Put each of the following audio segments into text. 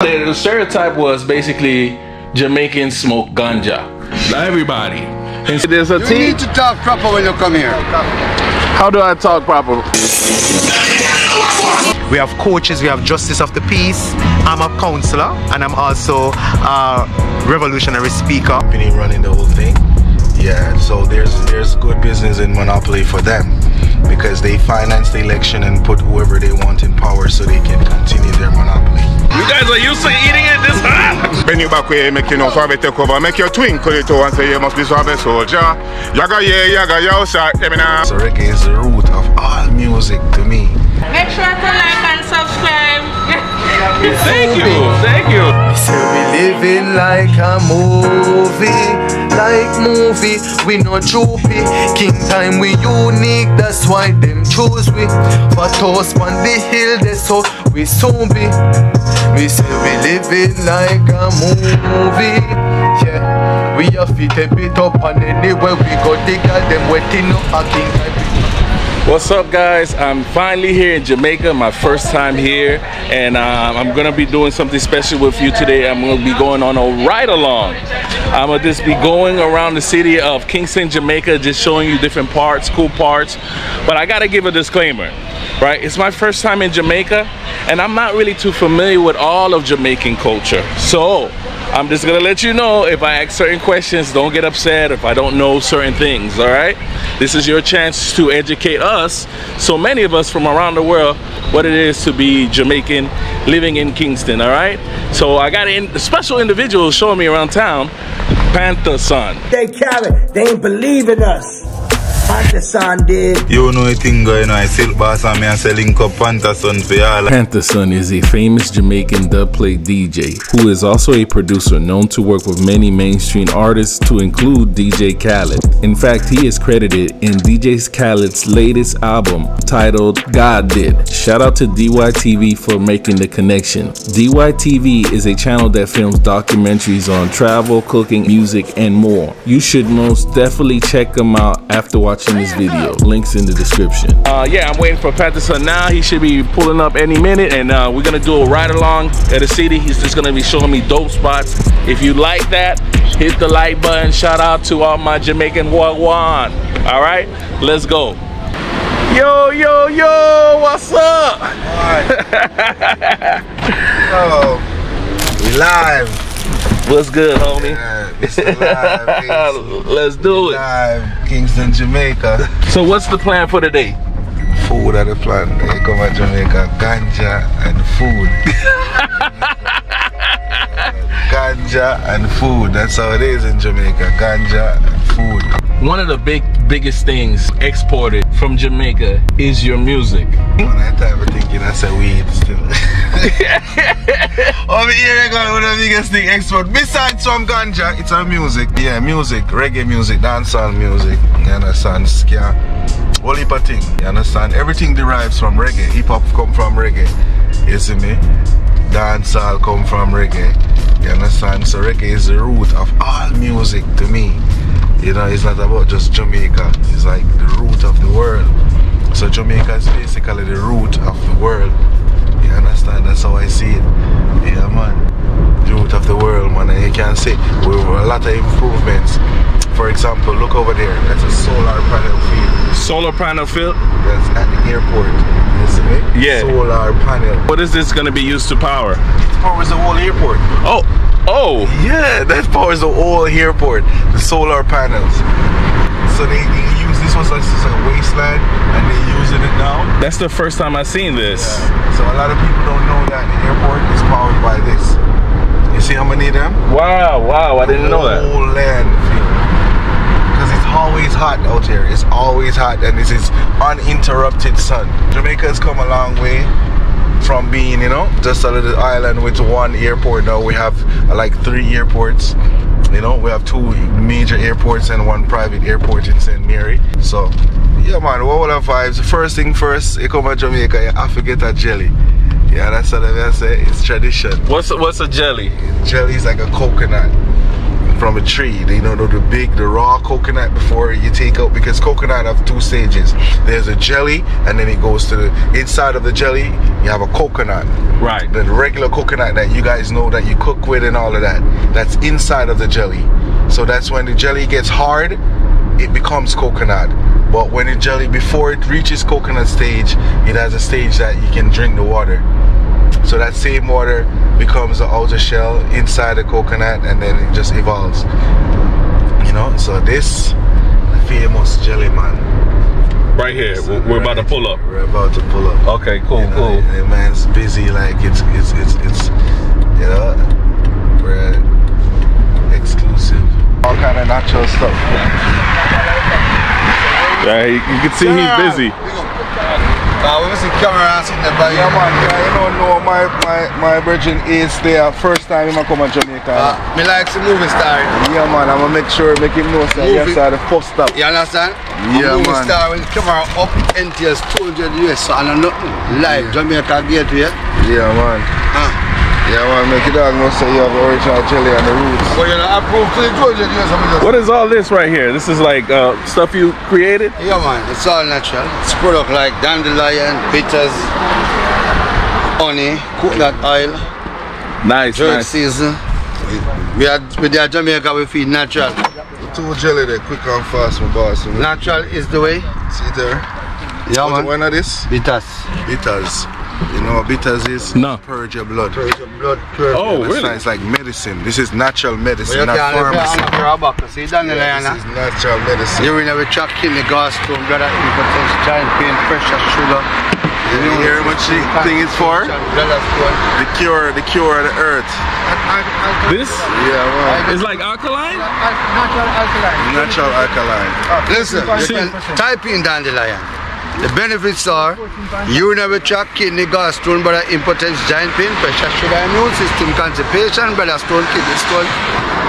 The stereotype was basically Jamaicans smoke ganja. Not everybody. And there's a you need to talk proper when you come here. How do I talk proper? We have coaches, we have justice of the peace. I'm a counselor and I'm also a revolutionary speaker. Company running the whole thing. Yeah, so there's good business in monopoly for them, because they finance the election and put whoever they want in power so they can continue their monopoly. You guys are used to eating it this hot! When you back here, make you know, for take over, make your twin call it and say you must be a soldier. Yaga ye, yaga yausa, emina. So reggae is the root of all music to me. Make sure to like and subscribe. Thank you, thank you. So we living like a movie. Like movie, we no droopy. King time we unique, that's why them choose we. But us on the hill, they so we soon be. We say we live it like a movie. Yeah, we have to tap it up and anywhere we go, they got them waiting up a king time. What's up guys, I'm finally here in Jamaica, my first time here. And I'm gonna be doing something special with you today. I'm gonna be going on a ride along. I'm gonna just be going around the city of Kingston, Jamaica, just showing you different parts, cool parts. But I gotta give a disclaimer, right? It's my first time in Jamaica, and I'm not really too familiar with all of Jamaican culture. So I'm just gonna let you know, if I ask certain questions, don't get upset if I don't know certain things, all right? This is your chance to educate us, so many of us from around the world, what it is to be Jamaican living in Kingston, all right? So I got a special individual showing me around town, Pantason. They Khaled, they ain't believe in us. Pantason did. You know a thing going on, I sell bass and me and selling cup Pantason for y'all. Pantason is a famous Jamaican dubplate DJ who is also a producer known to work with many mainstream artists, to include DJ Khaled. In fact, he is credited in DJ Khaled's latest album titled God Did. Shout out to DYTV for making the connection. DYTV is a channel that films documentaries on travel, cooking, music, and more. You should most definitely check them out after watching this video. Links in the description. Yeah, I'm waiting for Pantason now. He should be pulling up any minute, and we're gonna do a ride along at the city. He's just gonna be showing me dope spots. If you like that, hit the like button. Shout out to all my Jamaican wagwan. All right, let's go. Yo, yo, yo, what's up? Alright. We live. What's good, homie? Yeah, it's live. Let's do it. Live, Kingston, Jamaica. So what's the plan for today? Food are the plan. They come to Jamaica, ganja and food. Ganja and food. That's how it is in Jamaica. Ganja and food. One of the biggest things exported from Jamaica is your music. When I time thinking that's a weed still. Over here I got one of the biggest thing export. Besides some ganja, it's our music. Yeah, music, reggae music, dancehall music, you understand, ska, whole heap of thing, you understand? Everything derives from reggae. Hip hop come from reggae. You see me? Dancehall come from reggae. You understand? So reggae is the root of all music to me. You know, it's not about just Jamaica, it's like the root of the world. So Jamaica is basically the root of the world. You understand? That's how I see it. Yeah, man. The root of the world, man. And you can see we have a lot of improvements. For example, look over there. That's a solar panel field. Solar panel field? That's at the airport. Yeah. Solar panel. What is this going to be used to power? It powers the whole airport. Oh, oh. Yeah, that powers the whole airport. The solar panels. So they use this one as a wasteland, and they're using it now. That's the first time I've seen this. Yeah. So a lot of people don't know that the airport is powered by this. You see how many of them? Wow, wow, I didn't know that. The whole landfill. Always hot out here. It's always hot, and this is uninterrupted sun. Jamaica's come a long way from being, you know, just a little island with one airport. Now we have like 3 airports. You know, we have 2 major airports and 1 private airport in Saint Mary. So yeah, man, what are vibes? First thing first, you come to Jamaica, you have to get a jelly. Yeah, that's what I say. It's tradition. What's a jelly? Jelly is like a coconut. from a tree, you know, the raw coconut before you take out, because coconut have two stages. There's a jelly, and then it goes to the inside of the jelly, you have a coconut. Right. The regular coconut that you guys know that you cook with and all of that, that's inside of the jelly. So that's when the jelly gets hard, it becomes coconut. But when the jelly, before it reaches coconut stage, it has a stage that you can drink the water. So that same water becomes the outer shell inside the coconut, and then it just evolves. You know, so this famous jelly man. Right here, so we're about to pull up. We're about to pull up. Okay, cool, you know, cool. The man's busy, like it's you know, we're exclusive. All kind of natural stuff. Yeah, you can see he's busy. We see camera sitting there, but yeah, man, you don't know my virgin is there. First time he come to Jamaica. Me likes the movie star. Yeah, man, I'm gonna make sure, make him know that yes, sir, the first stop. You understand? Yeah, man. Movie star when camera up NTS 200 US, so I know nothing live Jamaica gateway. Yeah, man. Yeah, man, make it dog know say you have original jelly on the roots. Well, you know, I proved to the 200 US. What is all this right here? This is like stuff you created? Yeah, man, it's all natural. It's product like dandelion, bitters, honey, coconut oil. Nice, jerk nice. Season. We are Jamaica, we feed natural. The two jelly there, quick and fast, my boss. Natural is the way. See there? Yeah, what, man. When are this? Bitters. Bitters. You know what bitters is? No. Purge your blood. Purge your blood. Purge oh, blood. Really? It's like medicine. This is natural medicine, not pharmacy. See, dandelion, this is natural medicine. You will chuck in the gallstone, brother. You can take giant pain, pressure, sugar. You know here what the thing is for? The cure of the earth. This? Yeah, well. It's like alkaline? Natural alkaline. Natural alkaline. Listen, type in dandelion. The benefits are urinary tract, kidney, gallstone, brother, impotence, giant pain, pressure, sugar, immune system, constipation, brother, stone, kidney stone,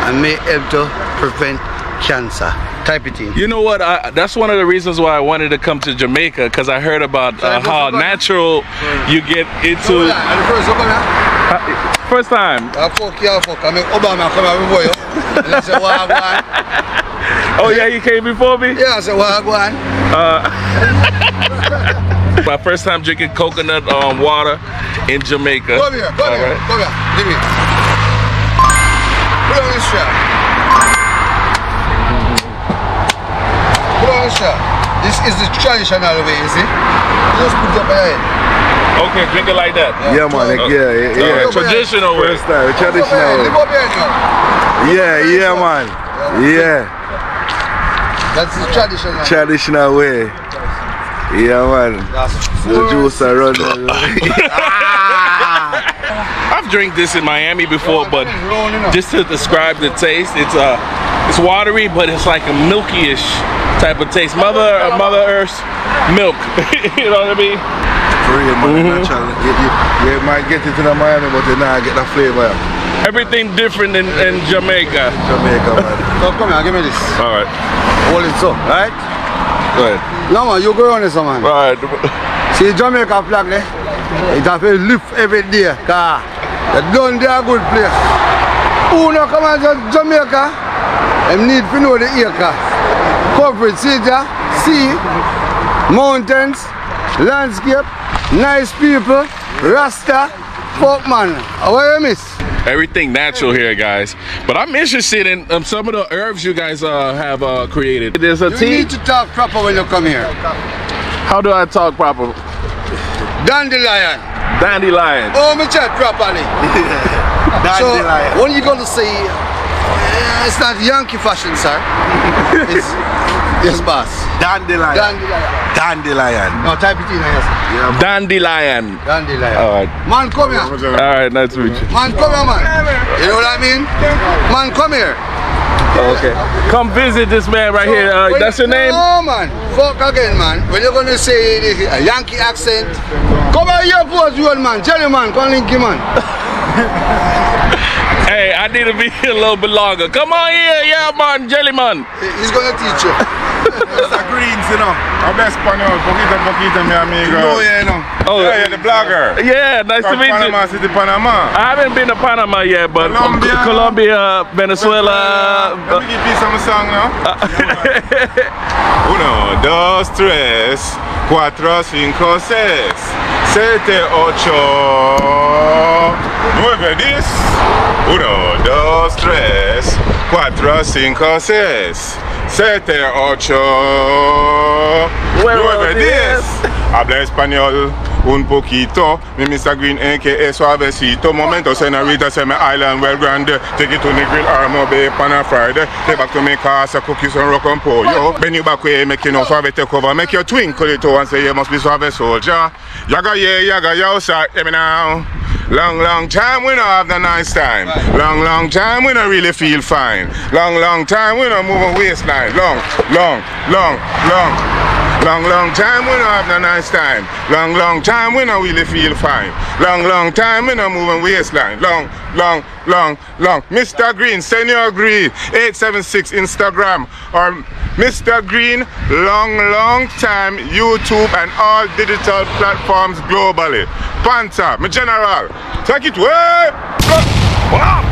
and may help to prevent cancer. Type it in. You know what? That's one of the reasons why I wanted to come to Jamaica, because I heard about how natural you get into. First time. Oh yeah, you came before me? Yeah, I said, well, go on. My first time drinking coconut water in Jamaica. Come here, come here, right. Come here. Give me. Put on this shot. Put on this shot. This is the traditional way, you see? Just put it up my head. Okay, drink it like that. Yeah, man. Like, yeah, yeah. Right. Traditional way. First time, traditional way. Yeah, yeah, man. Yeah. That's the traditional. Traditional way. Yeah, man. The juice around. I've drank this in Miami before, but just to describe the taste, it's watery, but it's like a milky-ish type of taste. Mother Earth's milk. You know what I mean? For real, man. You might get it in Miami, but then I get that flavor. Everything different in Jamaica. Jamaica, man. So come here, give me this. All right. Hold it up, right? Go ahead. No, man, you go on this, man. All right. See, Jamaica flag, eh? It has to lift every day. Car. They don't, they are a good place. Who no come out of Jamaica? They need to know the acre. Coverage, see, sea, mountains, landscape, nice people, Rasta, folk man. What you miss? Everything natural here, guys. But I'm interested in some of the herbs you guys have created. There's a tea. You need to talk proper when you come here. How do I talk proper? Dandelion. Dandelion. Oh, me chat properly. Dandelion. So, when you gonna say, it's not Yankee fashion, sir. It's, yes, boss. Dandelion. Dandelion. Dandelion. No, type it in, yes. Yeah, dandelion. Dandelion. All right. Man, come here. All right, nice to meet you. Man, come here, man. You know what I mean? Man, come here. Oh, okay. Come visit this man right here. That's your name? No, man. Fuck again, man. When you're going to say a Yankee accent, come here, you boys, you old man. Tell you, man. Come link you, man. Hey, I need to be here a little bit longer. Come on here, yeah, man. Jelly, man. He's going to teach you. Greens, you know. Our best panel, Poquita Poquita, mi amigo. Oh, yeah, you know. Oh, yeah, the blogger. Yeah, nice to meet you. Panama City, Panama. I haven't been to Panama yet, but Colombia, Venezuela. Let me give you some song now. Uno, dos, tres, cuatro, cinco, seis, siete, ocho, nueve, diez. Uno, dos, tres, cuatro, cinco, seis. 7, 8, 9, 10. Habla español un poquito. Mi Mr. Green a.k.a. suavecito. Momento, senorita, say my island well grande. Take it to Negril Armo Bay pan a Friday. Take back to me casa, cookies and rock and pollo. When you back way, make you know suave take over. Make you twinkle it and say you must be suave soldier. Yaga yeah, yaga yo, sir, hear me now. Long, long time we don't have the nice time. Long, long time we don't really feel fine. Long, long time we don't move a waistline. Long, long, long, long. Long, long time we don't have the nice time. Long, long time we don't really feel fine. Long, long time we don't move a waistline. Long, long, long, long. Mr. Green, Senior Green, 876 Instagram. Or Mr. Green, long, long time YouTube and all digital platforms globally. Panta, my general, take it way. Wow.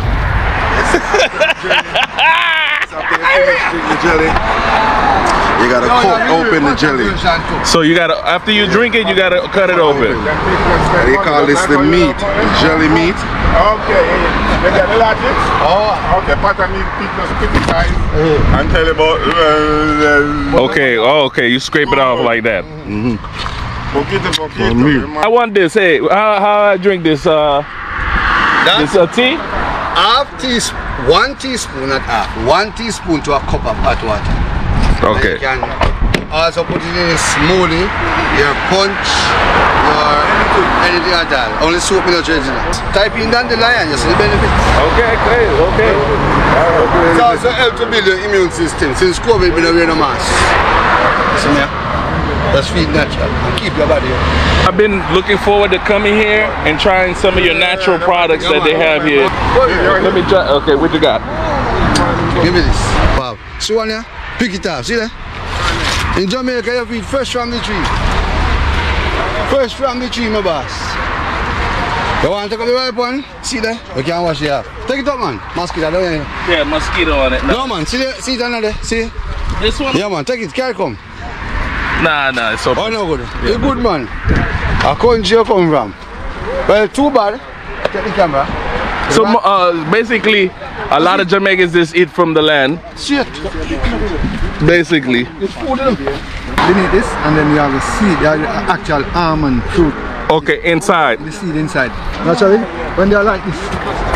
You gotta open the jelly. So you gotta, after you drink it, you gotta cut it open. They call this the meat, the jelly meat. Okay, they got the logic. Oh, okay, pata meat, people and tell about. Okay, oh, okay, you scrape it off like that. Mm-hmm. I want this. Hey, how I drink this? This tea? Half teaspoon, 1 teaspoon, not half. 1 teaspoon to a cup of hot water. Okay. You can also put it in a smoothie, your punch, your anything at all. Only soap in your drink. Type in down the line and you see the benefits. Okay, great. Okay. It also helps to build your immune system. Since COVID, we don't wear no mask. See me? That's feed natural. Keep your body up. I've been looking forward to coming here and trying some of your natural products that they have here. Let me try. Okay, what you got? Give me this. Wow. See one here? Pick it up. See that? In Jamaica, you feed fresh from the tree. Fresh from the tree, my boss. You want to take up the ripe one? See that? You can't wash it up. Take it up, man. Mosquito, don't you? Yeah, mosquito on it. No, man. See that? See that now there? See? This one? Yeah, man. Take it. Carry come. Nah, nah, it's okay. Oh, no good. Yeah, it's good, man. I country you come from. Well, too bad. Take the camera. So, basically, a lot of Jamaicans just eat from the land. Shit. Basically. It's food. You need this, and then you have the seed, you have the actual almond fruit. Okay, inside. The seed inside. Naturally, when they are like this,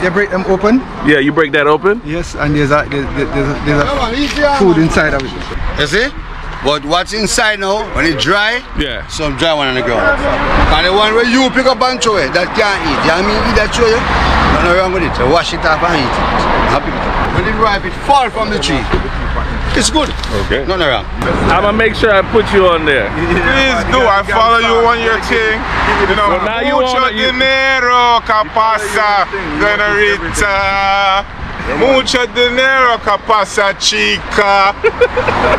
they break them open. Yeah, you break that open? Yes, and there's a food inside of it. You see? But what's inside now, when it's dry, yeah, some dry one on the ground. And the one where you pick up and throw it, that can't eat. You know what I mean? Eat that throw it, nothing wrong with it. So wash it up and eat it. Happy. When it ripe, it fall from the tree. It's good. Okay. Nothing wrong. I'm going to make sure I put you on there. Please do. I follow you on your thing. You know, well, now mucho dinero, capasa, generita. Mucho dinero capasa chica.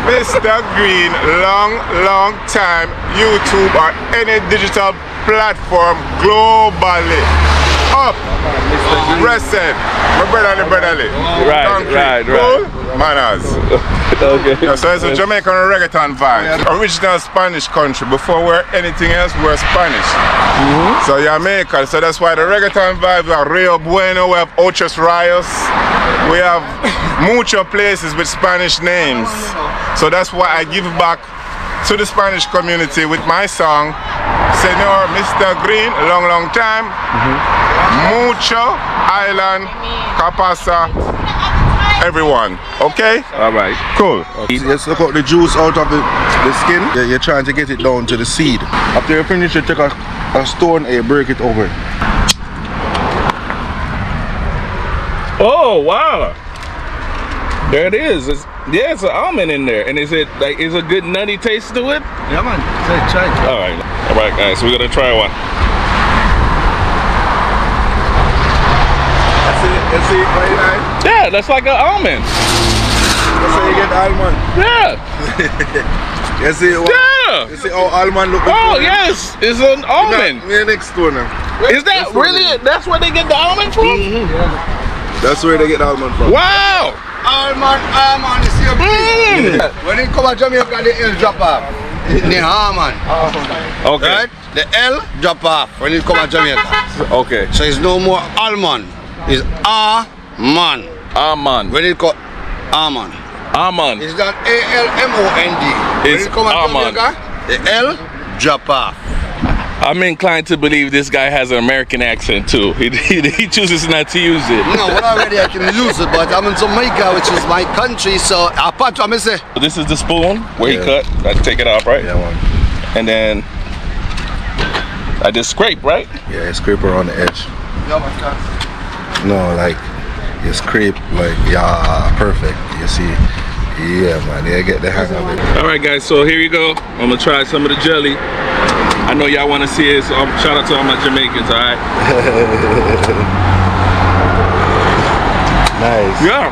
Mr. Green, long, long time YouTube or any digital platform globally. Up, rested, my brotherly. Right, concrete, right, cool, right. Manners. Okay. Yeah, so it's a Jamaican reggaeton vibe. Original Spanish country. Before we're anything else, we're Spanish. Mm-hmm. So Jamaica. So that's why the reggaeton vibe. We have Rio Bueno. We have Ocho Rios. We have mucho places with Spanish names. So that's why I give back to the Spanish community with my song, Senor Mr. Green, long, long time. Mucho, island, capasa, everyone. Okay? Alright. Cool. Okay. Let's look out the juice out of the skin. Yeah, you're trying to get it down to the seed. After you finish, you take a stone and you break it over. Oh, wow. There it is. It's, yeah, it's an almond in there. And is it like, is a good nutty taste to it? Yeah, man. Try it. Alright. Alright, guys. We're going to try one. That's it, right now? Yeah, that's like an almond. That's how you get the almond. Yeah. You see what? Yeah. You see how almond look? Oh, yes. It's an almond. Yeah, next door now. Is that that's really? That's where they get the almond from? Mm-hmm. Yeah. That's where they get the almond from. Wow. Almond is your thing. When they come to Jamaica, the L drop off. The almond. Okay. Right? The L drop off when you come to Jamaica. Okay. So it's no more almond. It's almond. Almond. When it called almond. Almond. It's not A-L-M-O-N-D. It's when you come to Jamaica, the L drop off. I'm inclined to believe this guy has an American accent too. He chooses not to use it. No, well, already I can use it, but I'm in Jamaica, which is my country, so apart from this. This is the spoon where he cut. I take it off, right? Yeah, one. And then I just scrape, right? Yeah, I scrape around the edge. No, like you scrape, like yeah, perfect. You see, yeah, man, yeah, get the hang of it. All right, guys, so here you go. I'm gonna try some of the jelly. I know y'all want to see it, so shout out to all my Jamaicans, all right? Nice. Yeah.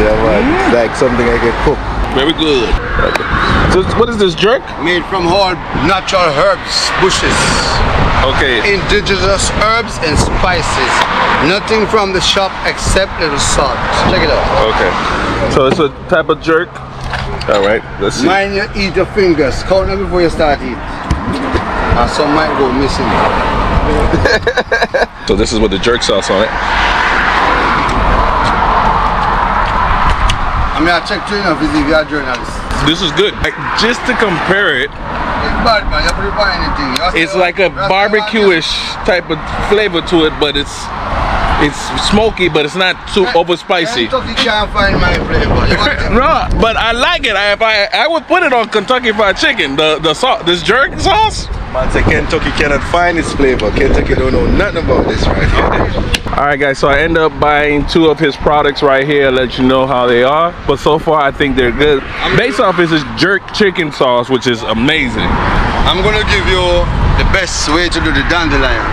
Yeah, man. Mm. It's like something I can cook. Very good. So what is this jerk? Made from whole natural herbs, bushes. Okay. Indigenous herbs and spices. Nothing from the shop except little salt. Check it out. Okay. So it's a type of jerk. All right, let's see. Mind you eat your fingers. Count them before you start eating. Some might go missing. So this is what the jerk sauce on it. I mean, I checked trainer if you are journalists. This is good. Like, just to compare it, it's bad, man. You don't buy anything. It's like a barbecue-ish type of flavor to it, but it's smoky, but it's not too over spicy. Kentucky can't find my flavor. No, but I like it. I would put it on Kentucky Fried Chicken. The sauce, this jerk sauce. Man, say Kentucky cannot find its flavor. Kentucky don't know nothing about this right here. All right, guys. So I end up buying two of his products right here. Let you know how they are. But so far, I think they're good. Based off is this jerk chicken sauce, which is amazing. I'm gonna give you the best way to do the dandelion.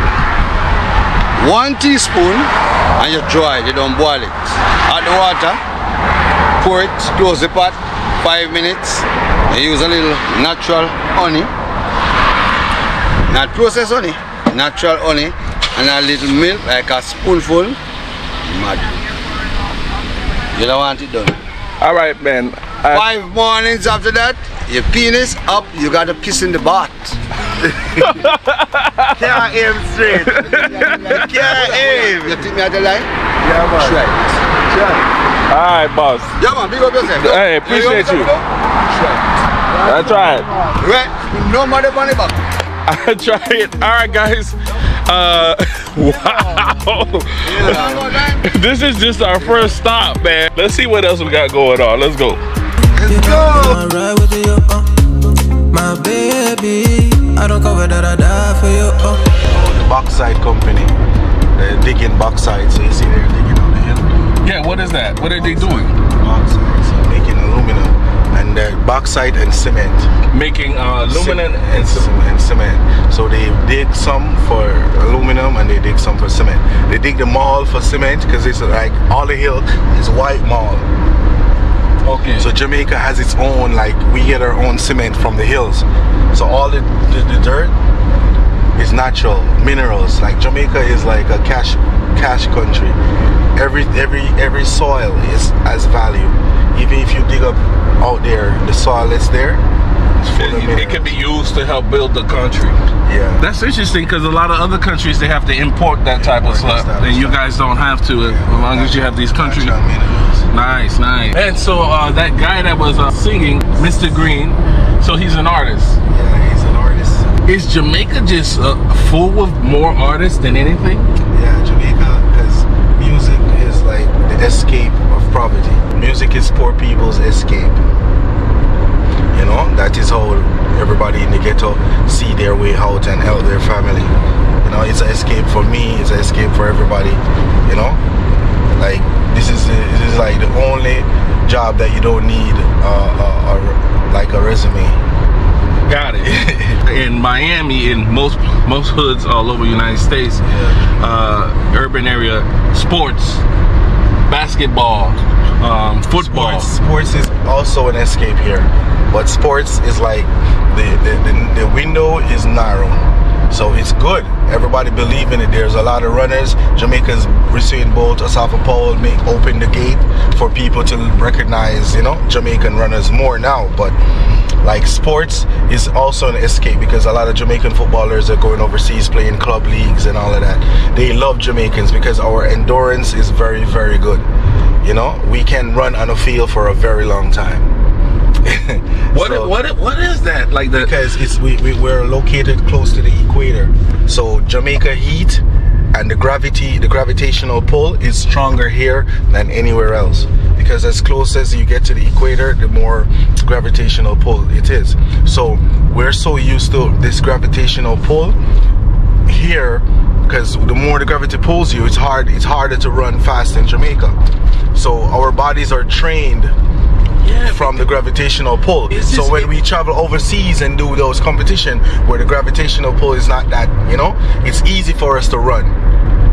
1 teaspoon and you dry it, you don't boil it. Add the water, pour it, close the pot, 5 minutes. You use a little natural honey, not processed honey, natural honey, and a little milk, like a spoonful. Mad. You don't want it done. All right, man. 5 mornings after that, your penis up, you got to piss in the bath. Can't aim straight. Can't aim. You think me at the line? Yeah, man. Try it. Try it. Alright, boss. Yeah, man. Big up yourself. Hey, appreciate you. Try it. I tried. Right. No money on the back. I tried it. Alright, guys. Wow. This is just our first stop, man. Let's see what else we got going on. Let's go. Let's go. My baby. I don't care whether I die for you. The backside company, they're digging backside, so you see they're digging on the hill. Yeah, what is that? What are they doing? Backside, so making aluminum, and they're backside and cement. Making aluminum and cement. So they dig some for aluminum and they dig some for cement. They dig the mall for cement because it's like all the hill is white mall. Okay. So Jamaica has its own, like we get our own cement from the hills. So all the dirt is natural minerals. Like Jamaica is like a cash country. Every soil is as value. Even if you dig up out there, the soil is there. It can be used to help build the country. Yeah, that's interesting because a lot of other countries they have to import that type of stuff, and you guys don't have to as long as you have these countries. Nice, nice. And so that guy that was singing, Mr. Green, so he's an artist. Yeah, he's an artist. Is Jamaica just full of more artists than anything? Yeah, Jamaica, because music is like the escape of poverty. Music is poor people's escape. You know, that is how everybody in the ghetto see their way out and help their family. You know, it's an escape for me, it's an escape for everybody, you know? Like, this is like the only job that you don't need like a resume. Got it. In Miami, in most hoods all over the United States, urban area, sports, basketball, football. Sports is also an escape here. but sports is like the window is narrow. So it's good. Everybody believe in it. There's a lot of runners. Jamaica's Usain Bolt, Asafa Powell may open the gate for people to recognize, you know, Jamaican runners more now. But like sports is also an escape, because a lot of Jamaican footballers are going overseas playing club leagues and all of that. They love Jamaicans because our endurance is very, very good. You know, we can run on a field for a very long time. What is that? Like the, because it's we're located close to the equator, so Jamaica heat and the gravitational pull is stronger here than anywhere else, because as close as you get to the equator, the more gravitational pull it is. So we're so used to this gravitational pull here, because the more the gravity pulls you, it's harder to run fast in Jamaica. So our bodies are trained from the gravitational pull. So when we travel overseas and do those competition where the gravitational pull is not that, you know, it's easy for us to run.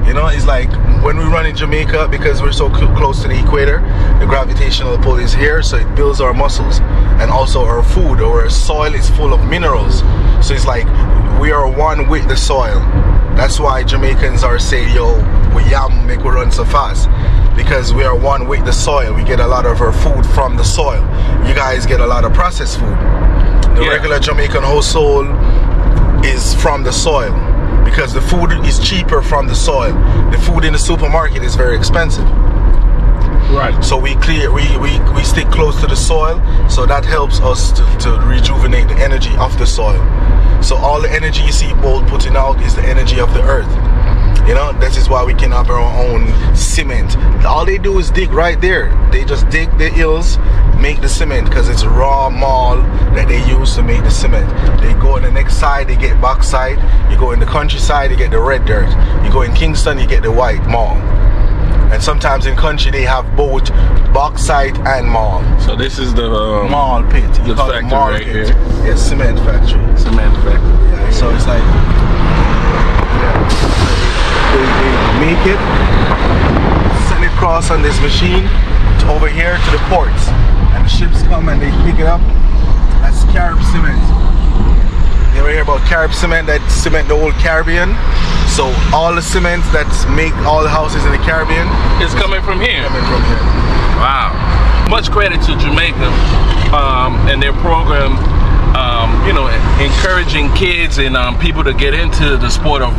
You know, it's like when we run in Jamaica, because we're so close to the equator, the gravitational pull is here, so it builds our muscles. And also our food, our soil is full of minerals, so it's like we are one with the soil. That's why Jamaicans are say, yo, we yam make we run so fast, because we are one with the soil. We get a lot of our food from the soil. You guys get a lot of processed food. The regular Jamaican household is from the soil, because the food is cheaper from the soil. The food in the supermarket is very expensive. Right. So we stick close to the soil, so that helps us to rejuvenate the energy of the soil. So all the energy you see Bolt putting out is the energy of the earth. You know, this is why we can have our own cement. All they do is dig right there. They just dig the hills, make the cement, because it's raw mall that they use to make the cement. They go on the next side, they get bauxite. You go in the countryside, you get the red dirt. You go in Kingston, you get the white mall. And sometimes in country they have both bauxite and mall. So this is the mall pit. The factory right here. Yes, cement factory. Cement factory. Yeah, so it's like they make it, send it across on this machine to over here to the ports, and the ships come and they pick it up. That's Carib cement. You ever hear about Carib cement? That cement the whole Caribbean. So all the cement that make all the houses in the Caribbean is coming from here. Coming from here. Wow. Much credit to Jamaica and their program, you know, encouraging kids and people to get into the sport of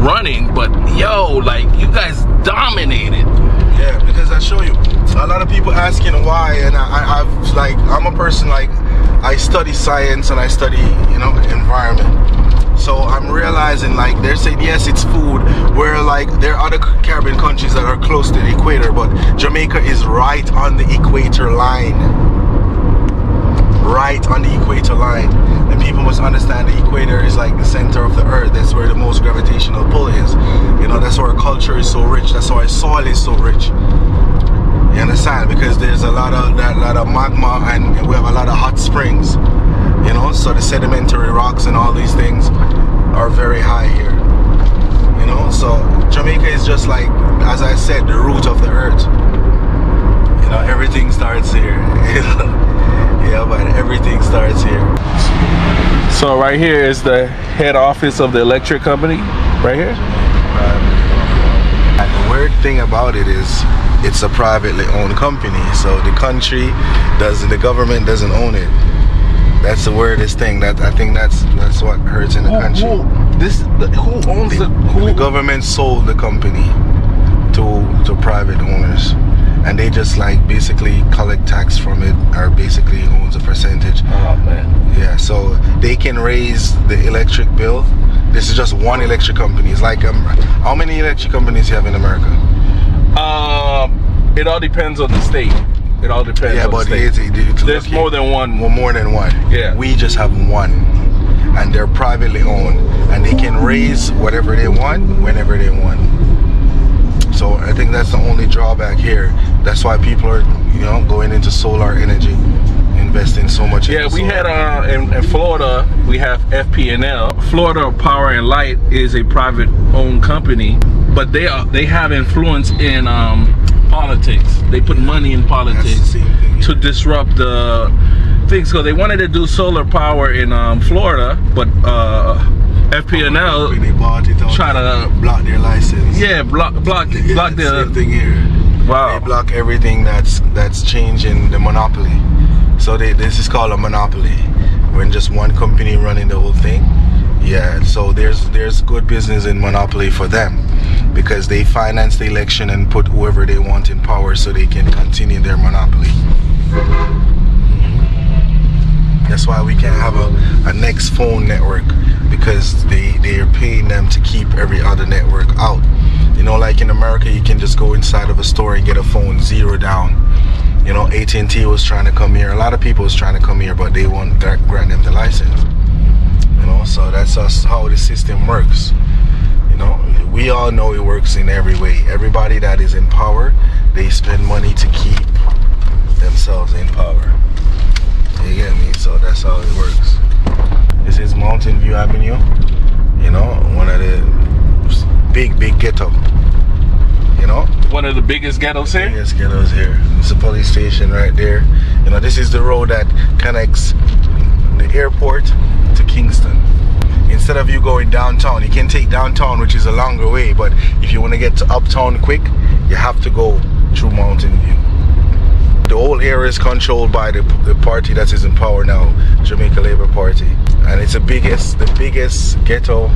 running. But yo, like, you guys dominated. Yeah, because I show you, a lot of people asking why, and I've like, I'm a person like, I study science and I study, you know, environment. So I'm realizing, like, they're saying yes, it's food. Where like there are other Caribbean countries that are close to the equator, but Jamaica is right on the equator line. Right on the equator line, and people must understand the equator is like the center of the earth. That's where the most gravitational pull is. You know, that's why our culture is so rich. That's why our soil is so rich. You understand? Because there's a lot of magma, and we have a lot of hot springs. You know, so the sedimentary rocks and all these things are very high here. You know, so Jamaica is just like, as I said, the root of the earth. You know, everything starts here. Yeah, but everything starts here. So right here is the head office of the electric company, right here. And the weird thing about it is, it's a privately owned company. So the country doesn't, the government doesn't own it. That's the weirdest thing. That I think that's what hurts in the country. Who owns the? The government sold the company to private owners, and they just like basically collect tax from it, or basically owns a percentage. Oh man. Yeah. So they can raise the electric bill. This is just one electric company. It's like how many electric companies you have in America? It all depends on the state. It all depends. Yeah, on but the state. There's more than one. Well, more than one. Yeah. We just have one, and they're privately owned, and they can raise whatever they want, whenever they want. So I think that's the only drawback here. That's why people are, you know, going into solar energy, investing so much. Yeah, we had in Florida we have FP&L. Florida Power and Light is a private-owned company, but they have influence in politics. They put money in politics to disrupt the things go. They wanted to do solar power in Florida, but FPNL try to block their license. Yeah, block the same thing here. Wow. They block everything that's changing the monopoly. So this is called a monopoly, when just one company running the whole thing. Yeah, so there's good business in monopoly for them, because they finance the election and put whoever they want in power so they can continue their monopoly. That's why we can't have a next phone network, because they're paying them to keep every other network out. You know, like in America, you can just go inside of a store and get a phone zero down. You know, AT&T was trying to come here. A lot of people was trying to come here, but they won't grant them the license. You know, so that's us, how the system works. You know, we all know it works in every way. Everybody that is in power, they spend money to keep themselves in power. You get me? So that's how it works. This is Mountain View Avenue. You know, one of the big ghetto. You know, one of the biggest ghettos here. Biggest ghettos here. It's a police station right there. You know, this is the road that connects the airport to Kingston. Instead of you going downtown, you can take downtown, which is a longer way. But if you want to get to uptown quick, you have to go through Mountain View. The whole area is controlled by the party that is in power now, Jamaica Labour Party, and it's the biggest ghetto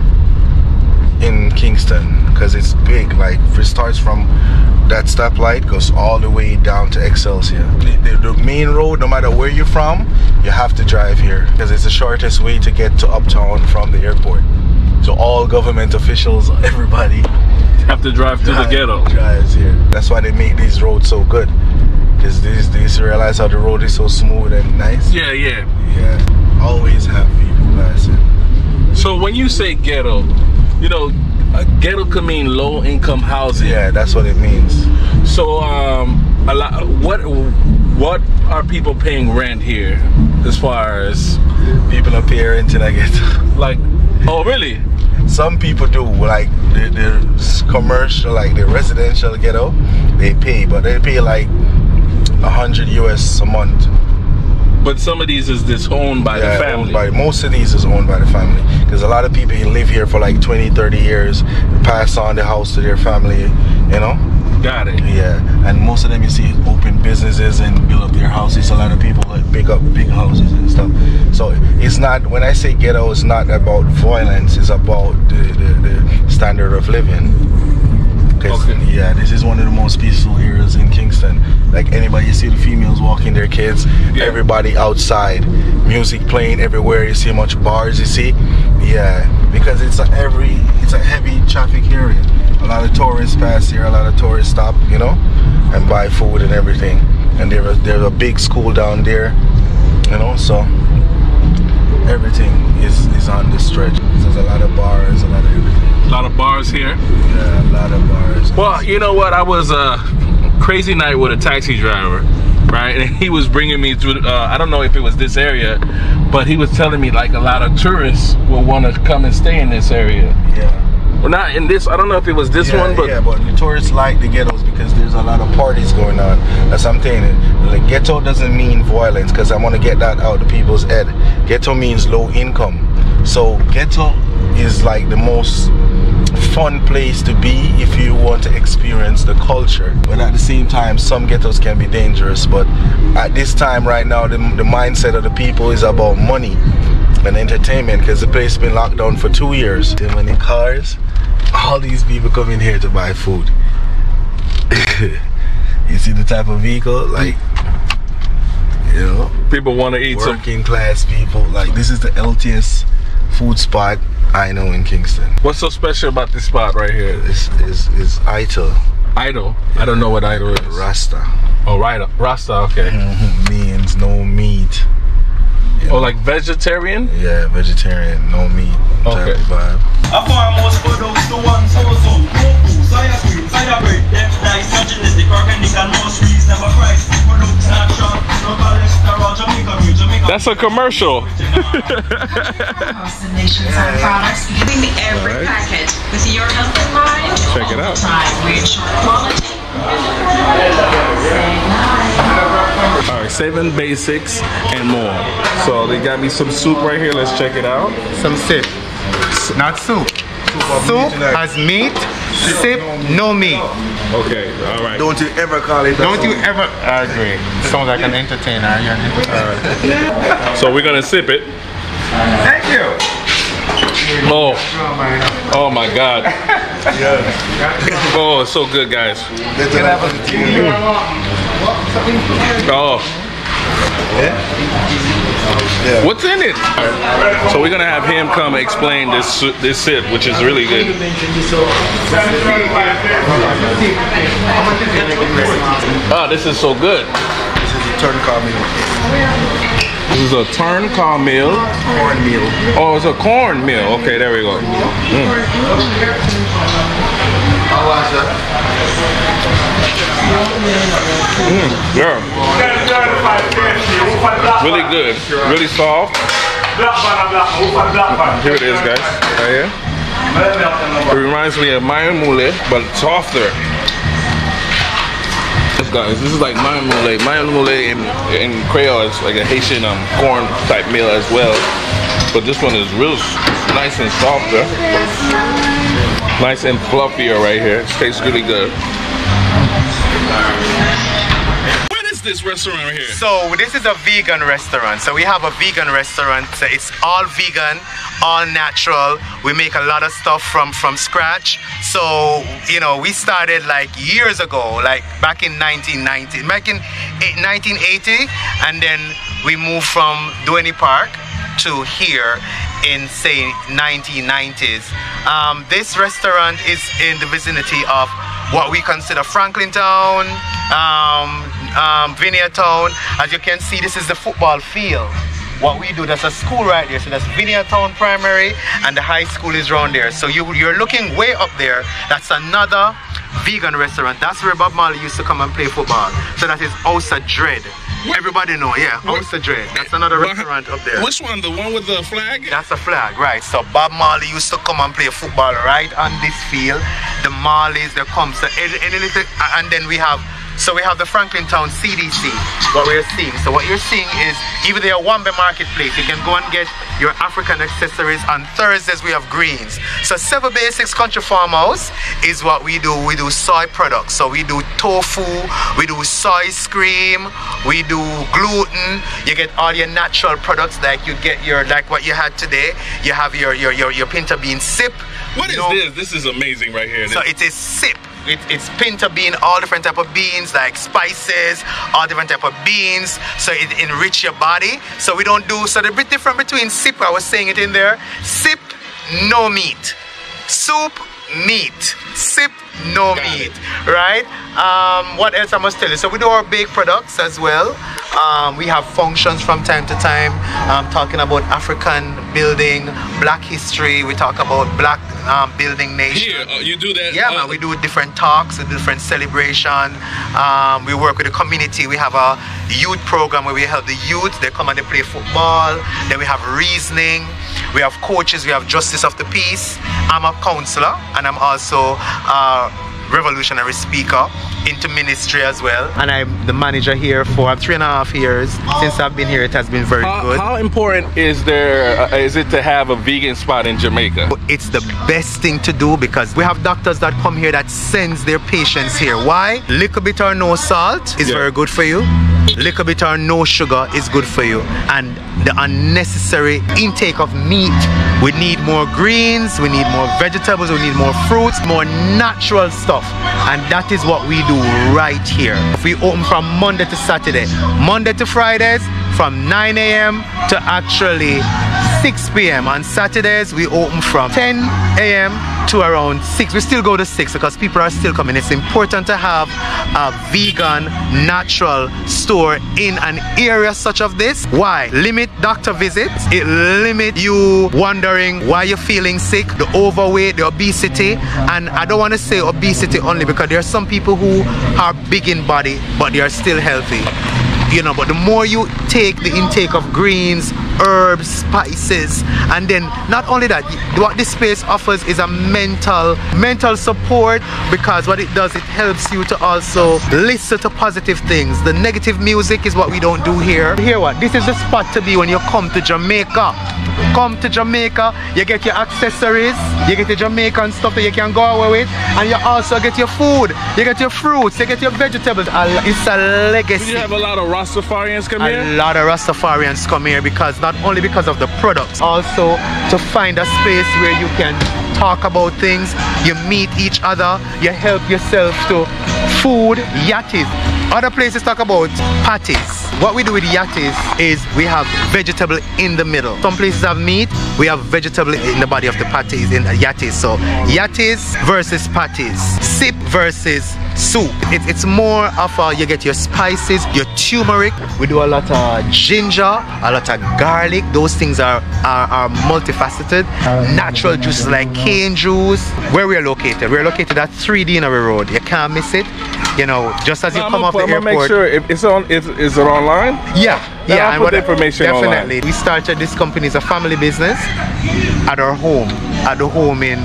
in Kingston, because it's big. Like, it starts from that stoplight, goes all the way down to Excelsior. The main road, no matter where you're from, you have to drive here, because it's the shortest way to get to uptown from the airport. So all government officials, everybody, have to drive to the ghetto. Drives here. That's why they make these roads so good. They realize how the road is so smooth and nice. Yeah. Always have people passing. So when you say ghetto, you know, ghetto can mean low income housing. Yeah, that's what it means. So, a lot. What are people paying rent here? As far as people up here in the ghetto. Like, oh really? Some people do, like the commercial, like the residential ghetto. They pay, but they pay like $100 US a month. But some of these is owned by the family. Most of these is owned by the family, because a lot of people live here for like 20-30 years, pass on the house to their family, you know. Got it. Yeah, and most of them you see open businesses and build up their houses. A lot of people like pick up big houses and stuff. So it's not, when I say ghetto, it's not about violence. It's about the standard of living. Okay. Yeah, this is one of the most peaceful areas in Kingston. Like, anybody, you see the females walking their kids, everybody outside, music playing everywhere. You see much bars, you see, because it's a heavy traffic area. A lot of tourists pass here, a lot of tourists stop, you know, and buy food and everything. And there's a big school down there, you know, so everything is on this stretch. There's a lot of bars, a lot of everything. A lot of bars here. Yeah, a lot of bars. Well, you know what? I was a crazy night with a taxi driver, right? And he was bringing me through, I don't know if it was this area, but he was telling me like a lot of tourists will want to come and stay in this area. Yeah. Well, not in this, I don't know if it was this one, but. Yeah, but the tourists like the ghettos because there's a lot of parties going on. That's what I'm saying. Like, ghetto doesn't mean violence, because I want to get that out of people's head. Ghetto means low income. So, ghetto is like the most fun place to be if you want to experience the culture, but at the same time some ghettos can be dangerous. But at this time right now, the mindset of the people is about money and entertainment, because the place has been locked down for 2 years. Too many cars, all these people coming here to buy food. You see the type of vehicle, like, you know, people want to eat. Working class people, like, this is the LTS food spot I know in Kingston. What's so special about this spot right here? This is idol. Idol? Yeah. I don't know what idol is. Rasta. Oh, right. Rasta, okay. Means no meat. Yeah. Oh, like vegetarian? Yeah, vegetarian, no meat. Okay. Vibe. I almost put those two ones so soya cream, soya bread, them nice, the crocodile and most trees never price. Products not short, no cholesterol, Jamaica. That's a commercial. Across the nation's own products, giving me every package with your health in mind. Check it out. Try rich quality. All right, Seven Basics and more. So they got me some soup right here. Let's check it out. Some sip. Not soup. Soup has meat. Sip, no meat. Okay, all right. Don't you ever call it. Don't you ever agree. Sounds like an entertainer. You're an entertainer. All right. So we're gonna sip it. Thank you. Oh, oh my God! Oh, it's so good, guys. Oh, what's in it? So we're gonna have him come explain this sip, which is really good. Ah, oh, this is so good. This is a turncock meal. This is a turncock meal. Corn meal. Oh, it's a corn meal. Okay, there we go. Yeah. Really good. Really soft. Here it is, guys. Right here. It reminds me of Mayan Mule, but softer. Guys, this is like Mayan Mule. Mayan Mule in Creole is like a Haitian corn type meal as well, but this one is real nice and softer, nice and fluffier right here. It tastes really good. This restaurant right here. So this is a vegan restaurant. So we have a vegan restaurant. It's all vegan, all natural. We make a lot of stuff from scratch. So you know, we started like years ago, like back in 1990, back in 1980, and then we moved from Dwayne Park to here in say 1990s. This restaurant is in the vicinity of what we consider Franklin Town, Vineyard Town. As you can see, this is the football field. What we do, that's a school right there. So that's Vineyard Town Primary, and the high school is around there. So you're looking way up there. That's another vegan restaurant. That's where Bob Marley used to come and play football. So that is Osa Dread. Everybody know, yeah, Osa Dread. That's another restaurant up there. Which one? The one with the flag? That's a flag, right. So Bob Marley used to come and play football right on this field. The Marleys, they come. So, and then we have, so we have the Franklin Town CDC, what we're seeing. So what you're seeing is even the Awambe Marketplace. You can go and get your African accessories. On Thursdays, we have greens. So Seven Basics Country Farmhouse is what we do. We do soy products. So we do tofu, we do soy cream, we do gluten. You get all your natural products, like you get your, like what you had today. You have your pinta bean sip. What is this? This is amazing right here. So it is sip. It's pinta bean, all different type of beans, like spices, all different type of beans, so it enrich your body. So we don't do, so the bit different between sip, I was saying it in there, sip, no meat, soup, meat, sip, no meat, right? What else I must tell you? So we do our baked products as well. We have functions from time to time, talking about African building, Black history. We talk about Black building nation. Here, you do that? Yeah, man, we do different talks, a different celebration. We work with the community. We have a youth program where we help the youth. They come and they play football. Then we have reasoning. We have coaches. We have justice of the peace. I'm a counselor, and I'm also revolutionary speaker into ministry as well, and I'm the manager here for 3.5 years. Since I've been here, it has been very good. How important is there is it to have a vegan spot in Jamaica? It's the best thing to do, because we have doctors that come here that sends their patients here. Why? Little bit or no salt is very good for you. Little bit or no sugar is good for you, and the unnecessary intake of meat. We need more greens, we need more vegetables, we need more fruits, more natural stuff. And that is what we do right here. We open from Monday to Saturday, Monday to Fridays from 9 AM to actually 6 PM On Saturdays, we open from 10 AM to around 6. We still go to 6 because people are still coming. It's important to have a vegan, natural store in an area such as this. Why? Limit doctor visits. It limits you wondering why you're feeling sick, the overweight, the obesity. And I don't want to say obesity only, because there are some people who are big in body, but they are still healthy. you know. But the more you take the intake of greens, herbs, spices, and then not only that, what this space offers is a mental support, because what it does, it helps you to also listen to positive things. The negative music is what we don't do here. Here, what this is the spot to be when you come to Jamaica. Come to Jamaica, you get your accessories, you get your Jamaican stuff that you can go away with, and you also get your food, you get your fruits, you get your vegetables. It's a legacy. You have a lot of Rastafarians come here? A lot of Rastafarians come here, because not only because of the products, also to find a space where you can talk about things, you meet each other, you help yourself to food, yatis. Other places talk about patties. What we do with yatis is we have vegetable in the middle. Some places have meat, we have vegetable in the body of the patties, in the yatis. So yatis versus patties, sip versus soup. It's more of a, you get your spices, your turmeric. We do a lot of ginger, a lot of garlic. Those things are multifaceted. Natural juices like cane juice. Where we are located, we're located at 3 Deanery Road. You can't miss it. You know, just as you come off the airport. Make sure it's on. Is it online? Yeah, then yeah. And what information? Definitely. Online. We started this company as a family business at our home, at the home in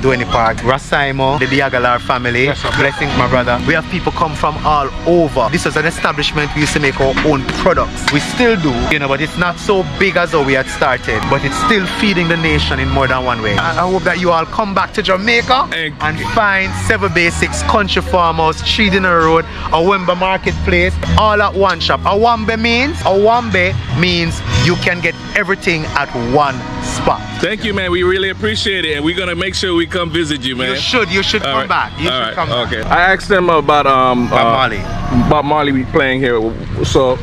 Dwayne Park, Rasaimo, the Diagalar family. Yes, blessings, my brother. We have people come from all over. This was an establishment. We used to make our own products. We still do, you know, but it's not so big as how we had started. But it's still feeding the nation in more than one way. And I hope that you all come back to Jamaica and find Seven Basics Country Farmhouse, 3 Deanery Road, Awambe Marketplace, all at one shop. Awambe means you can get everything at one spot. Thank you, man. We really appreciate it, and we're gonna make sure we come visit you, man. You should all come back. You all should come back. Okay. I asked them about Bob Marley playing here. So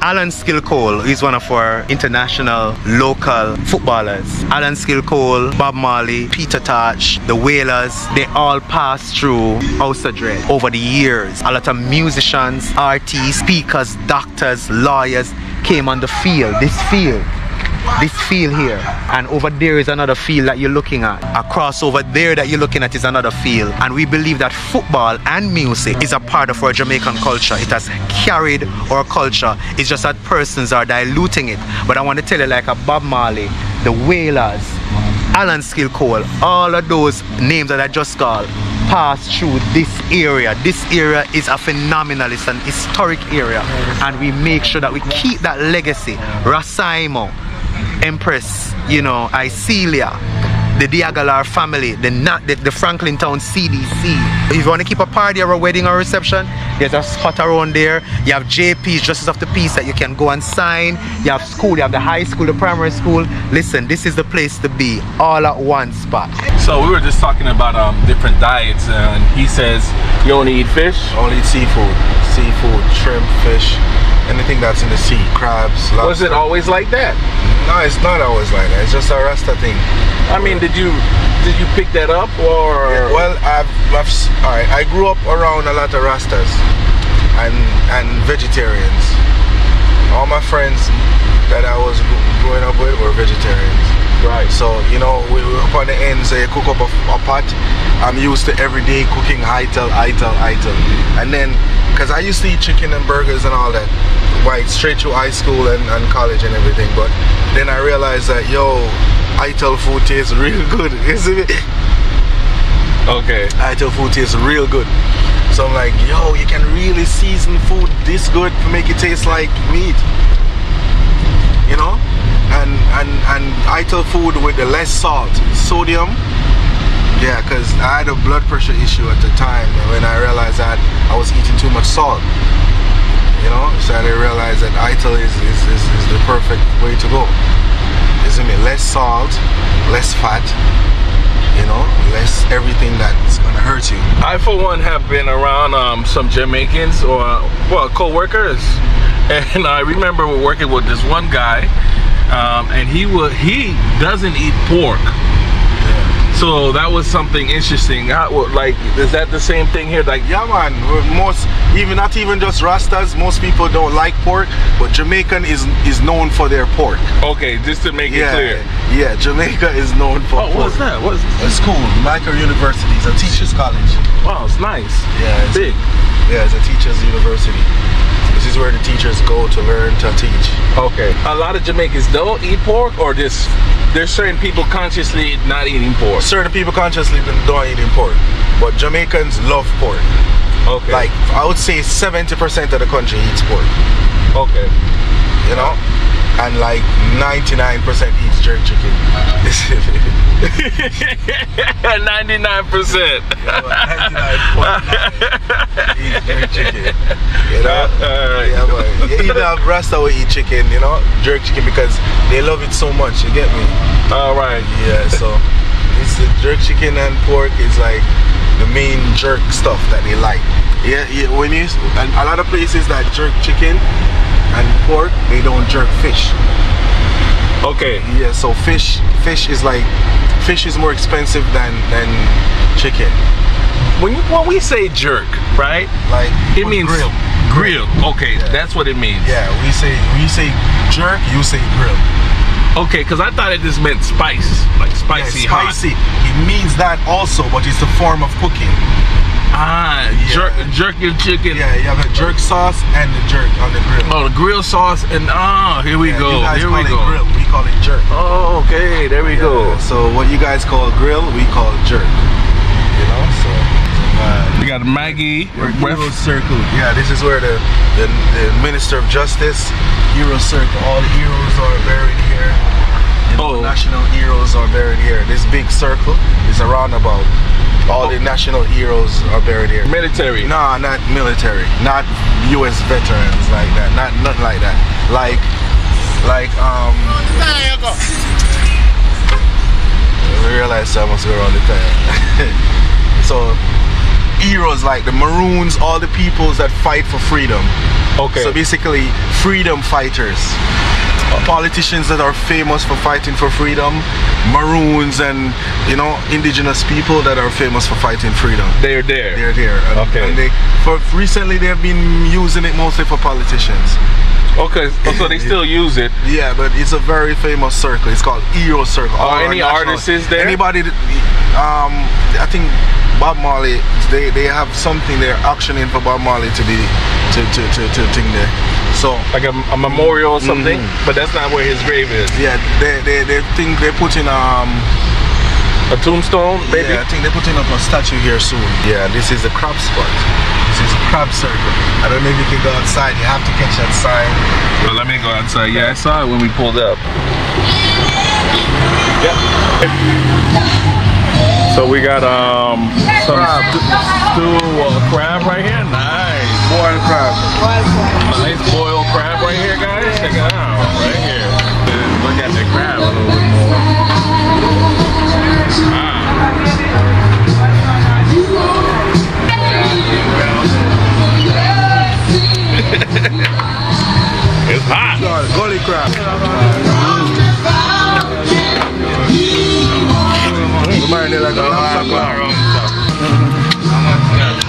Alan Skilcole is one of our international local footballers. Alan Skilcole, Bob Marley, Peter Tosh, the Wailers, they all passed through Osa Dread over the years. A lot of musicians, artists, speakers, doctors, lawyers came on the field, this field here, and over there is another field that you're looking at. Across over there that you're looking at is another field, and we believe that football and music is a part of our Jamaican culture. It has carried our culture. It's just that persons are diluting it. But I want to tell you, like a Bob Marley, the Wailers, Alan Skilcole, all of those names that I just called pass through this area. This area is a phenomenal, it's an historic area, and we make sure that we keep that legacy. Rasaimo, Empress, you know, Isilia, the Diagalar family, the Franklin Town CDC. If you want to keep a party or a wedding or a reception, there's a spot around there. You have JP's, Justice of the Peace, that you can go and sign. You have school, you have the high school, the primary school. Listen, this is the place to be, all at one spot. So we were just talking about different diets, and he says you only eat fish? Only eat seafood, shrimp, fish, anything that's in the sea, crabs, lobster. Was it always like that? No, it's not always like that. It's just a Rasta thing. I mean, did you pick that up, or? Yeah, well, I grew up around a lot of Rastas and vegetarians. All my friends that I was growing up with were vegetarians. Right. So, you know, we were up on the end, so you cook up a pot. I'm used to every day cooking ital. And then, because I used to eat chicken and burgers and all that, right, straight through high school and college and everything. But then I realized that, yo, ital food tastes real good, isn't it? Okay. Ital food tastes real good. So I'm like, yo, you can really season food this good to make it taste like meat. You know? And ital food with the less salt, sodium. Yeah, because I had a blood pressure issue at the time when I realized that I was eating too much salt. You know, so I didn't realize that ital is the perfect way to go. Isn't it? Less salt, less fat, you know, less everything that's gonna hurt you. I, for one, have been around some Jamaicans or co-workers, and I remember working with this one guy. And he doesn't eat pork, yeah. So that was something interesting. Like, is that the same thing here? Like, yeah, man. Most, even not even just Rastas, most people don't like pork, but Jamaican is known for their pork. Okay, just to make it clear. Yeah, Jamaica is known for pork. What's that? What's a school? Mico University. It's a teachers' college. Wow, it's nice. Yeah, it's big. Yeah, it's a teacher's university. This is where the teachers go to learn to teach. Okay. A lot of Jamaicans don't eat pork, or just there's certain people consciously not eating pork? Certain people consciously don't eat pork, but Jamaicans love pork. Okay. Like, I would say 70% of the country eats pork. Okay. You know? And like 99% eats jerk chicken. 99%. You know, 99.9% eats jerk chicken. You know? Yeah, man. You either have Rasta or eat chicken, you know? Jerk chicken, because they love it so much, you get me? Alright. Yeah, so it's the jerk chicken and pork is like the main jerk stuff that they like. Yeah, yeah, when you, and a lot of places that jerk chicken and pork, they don't jerk fish. Okay. Yeah, so fish is like, fish is more expensive than chicken. When we say jerk, right? Like it means grill. Grill. Okay, yeah. That's what it means. Yeah, we say jerk, you say grill. Okay, because I thought it just meant spice, like spicy, yeah, spicy. Hot. It means that also, but it's the form of cooking. Ah, yeah. jerk your chicken. Yeah, you have a jerk sauce and the jerk on the grill. Oh, the grill sauce and here we go. You guys here call we go. It grill. We call it jerk. Oh, okay. There we go. So what you guys call grill, we call jerk. You know, so we got Maggie. Hero Circle. Yeah, this is where the Minister of Justice, Hero Circle. All the heroes are buried here. Oh. National heroes are buried here. This big circle is a roundabout. All the national heroes are buried here. Military? Nah, not military. Not U.S. veterans like that. Not nothing like that. Like. I realized I must go around the time. So, heroes like the Maroons, all the peoples that fight for freedom. Okay. So basically, freedom fighters. Politicians that are famous for fighting for freedom, Maroons, and you know, indigenous people that are famous for fighting freedom. They're there. They're there. And, okay. And they, recently they have been using it mostly for politicians. Okay, so they still use it. Yeah, but it's a very famous circle. It's called Hero Circle. Are any artists there? Anybody? I think Bob Marley. They have something they're auctioning for Bob Marley to be to thing there. So like a memorial or something, but that's not where his grave is. Yeah, they think they're putting a tombstone. Maybe. Yeah, I think they're putting up a statue here soon. Yeah, this is the crab spot. This is Crab Circle. I don't know if you can go outside. You have to catch that sign. Well, let me go outside. Yeah, I saw it when we pulled up. Yep. So we got some stew crab right here. Nice. Boiled crab. Nice boiled crab right here, guys. Check it out. Right here. Look at the crab a little bit more. Ah. It's hot. Golly crab.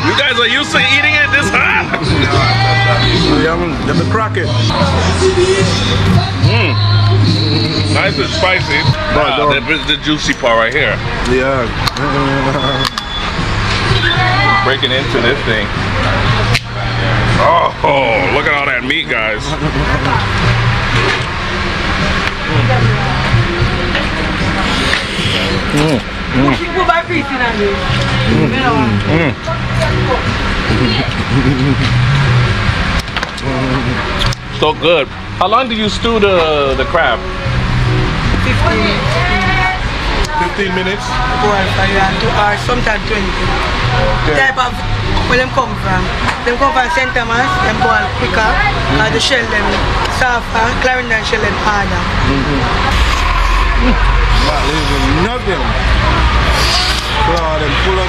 You guys are used to eating it this hot? Let me crack it. Nice and spicy. Wow, that's the juicy part right here. Yeah. Breaking into this thing. Oh, look at all that meat, guys. So good. How long do you stew the crab? 15 minutes. 2 hours, sometimes 20. Okay. Type of where them come from. Them come from Saint Thomas, them go and pick up, the shell them softer, Clarendon shell them harder. That is nothing. God, and full of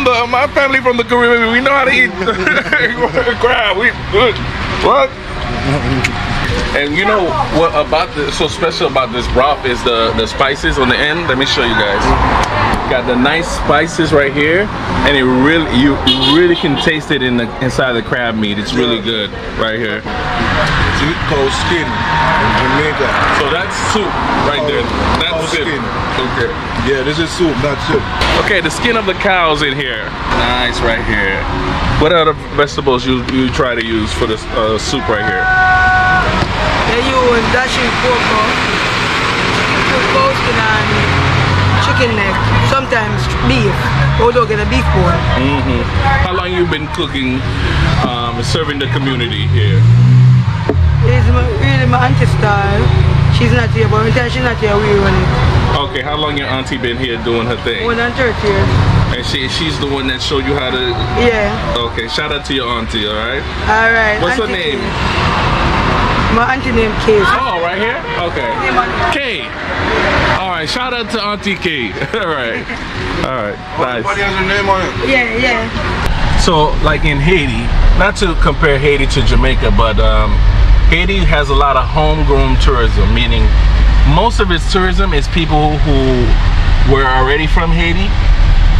meat. My family from the Caribbean, we know how to eat crab. We good. What? And you know what about this? So special about this broth is the spices on the end. Let me show you guys. Got the nice spices right here, and it really you really can taste it inside the crab meat. It's really good right here. to eat cow skin in Jamaica. So that's soup right there. That's cow skin. Okay. Yeah, this is soup, not soup. Okay, the skin of the cow's in here. Nice, right here. What other vegetables you try to use for this soup right here? They use dashing cocoa, cocoa skin and chicken neck, sometimes beef. Also get a beef bowl. Mm-hmm. How long you been cooking, serving the community here? It's really my auntie style. She's not here, but until she's not here, we run it. Okay, how long your auntie been here doing her thing? 130 years. And she's the one that showed you how to? Yeah. Okay, shout out to your auntie, all right? All right. What's her name? My auntie named Kay. Oh, right here? Okay. Kay. All right, shout out to Auntie Kay. All right. All right, nice. Everybody has her name on it. Yeah, yeah. So, like in Haiti, not to compare Haiti to Jamaica, but Haiti has a lot of homegrown tourism, meaning most of its tourism is people who were already from Haiti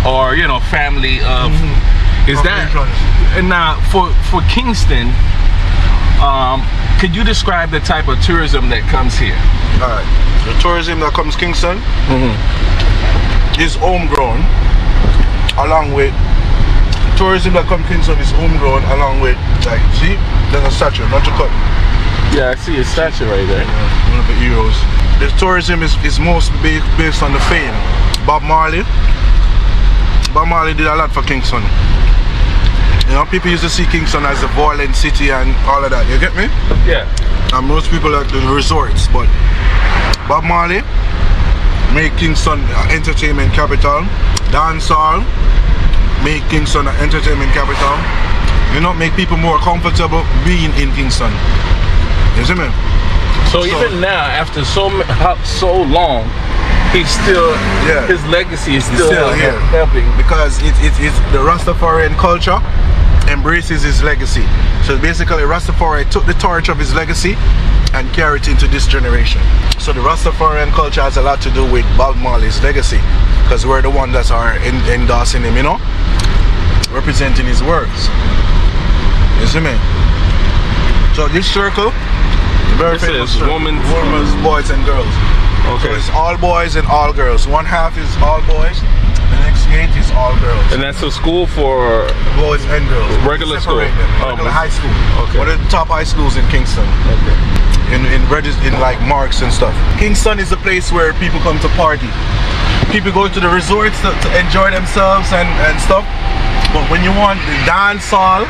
or, you know, family of... Mm-hmm. Is that... And now, for Kingston, could you describe the type of tourism that comes here? All right. The tourism that comes Kingston is homegrown, along with... tourism that comes Kingston is homegrown along with, like, see, there's a statue, not to cut. Yeah, I see a statue right there. Yeah, one of the heroes. The tourism is mostly based on the fame. Bob Marley did a lot for Kingston. You know, people used to see Kingston as a violent city and all of that, you get me? Yeah. And most people like the resorts, but Bob Marley made Kingston entertainment capital, dancehall, make Kingston an entertainment capital, you know, make people more comfortable being in Kingston. You see me? So even now, after so long, he's still, yeah, his legacy is still here, helping, because it's the Rastafarian culture embraces his legacy. So basically, Rastafari took the torch of his legacy and carried it into this generation. So the Rastafarian culture has a lot to do with Bob Marley's legacy, because we're the ones that are endorsing him, you know, representing his works. You see me? So this circle, very famous, women, boys and girls. Okay. So it's all boys and all girls. One half is all boys, the next eighth is all girls. And that's a school for boys and girls. Regular school. Regular high school. Okay. One of the top high schools in Kingston. Okay. In like Marks and stuff. Kingston is a place where people come to party. People go to the resorts to enjoy themselves and stuff, but when you want the dance hall,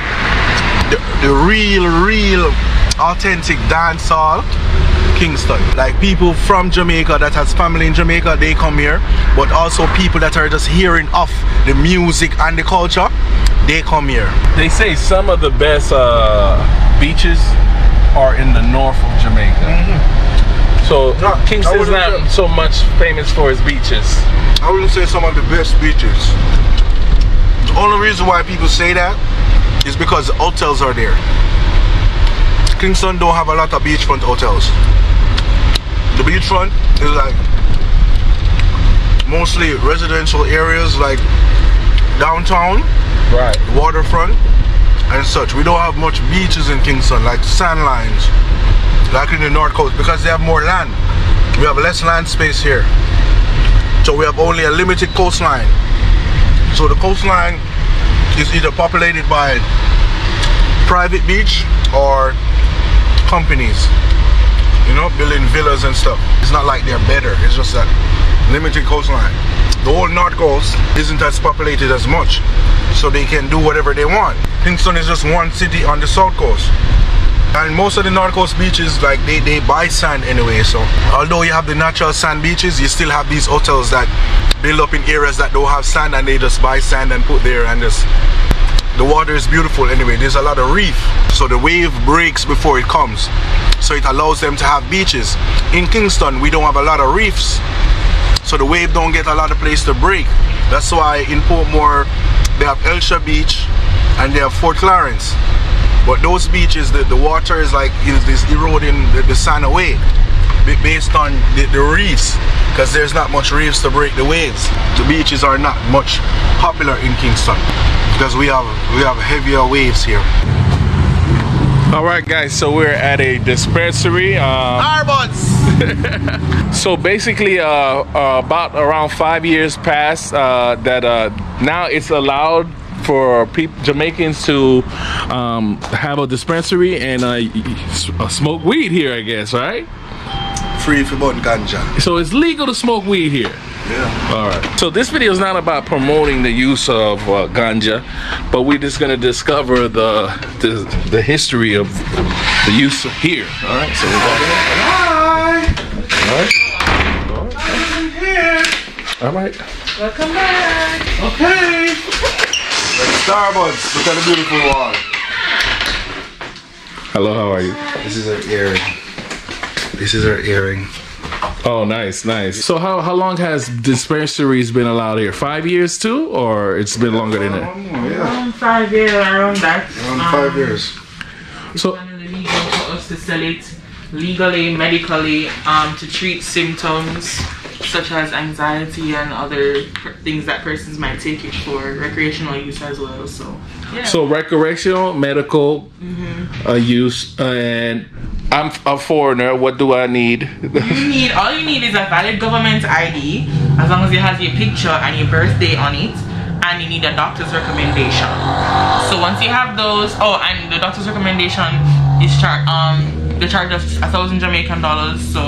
the real authentic dance hall, Kingston, like people from Jamaica that has family in Jamaica, they come here, but also people that are just hearing off the music and the culture, they come here. They say some of the best beaches are in the north of Jamaica. So Kingston's not so much famous for its beaches. I wouldn't say some of the best beaches. The only reason why people say that is because the hotels are there. Kingston don't have a lot of beachfront hotels. The beachfront is like mostly residential areas like downtown, right, waterfront and such. We don't have much beaches in Kingston, like sand lines, like in the north coast, because they have more land. We have less land space here, so we have only a limited coastline. So the coastline is either populated by private beach or companies, you know, building villas and stuff. It's not like they're better, it's just that limited coastline. The whole north coast isn't as populated as much, so they can do whatever they want. Kingston is just one city on the south coast. And most of the north coast beaches, like they buy sand anyway, so although you have the natural sand beaches, you still have these hotels that build up in areas that don't have sand, and they just buy sand and put there, and just the water is beautiful anyway. There's a lot of reef, so the wave breaks before it comes, so it allows them to have beaches. In Kingston, we don't have a lot of reefs, so the wave don't get a lot of place to break. That's why in Portmore they have Elsha Beach and they have Fort Clarence. But those beaches, the water is like, is eroding the sand away based on the reefs, because there's not much reefs to break the waves. The beaches are not much popular in Kingston because we have heavier waves here. All right, guys, so we're at a dispensary. Airbuds. So basically, about around 5 years past, now it's allowed for Jamaicans to have a dispensary and smoke weed here, I guess, right? Free for both ganja. So it's legal to smoke weed here. Yeah. All right. So this video is not about promoting the use of ganja, but we're just gonna discover the history of the use here. All right. So we're hi. All right. I'm here. All right. Welcome back. Okay. Starbucks. Look at the beautiful water. Hello. How are you? This is our earring. This is our earring. Oh, nice, nice. So how long has dispensaries been allowed here? 5 years too, or it's been longer than that? Around 5 years, around that. Around 5 years. It's so legal for us to sell it legally, medically, to treat symptoms such as anxiety and other things that persons might take it for recreational use as well. So yeah. So recreational, medical use, and I'm a foreigner, what do I need? All you need is a valid government ID, as long as it has your picture and your birthday on it, and you need a doctor's recommendation. So once you have those, oh, and the doctor's recommendation is the charge of 1,000 Jamaican dollars. So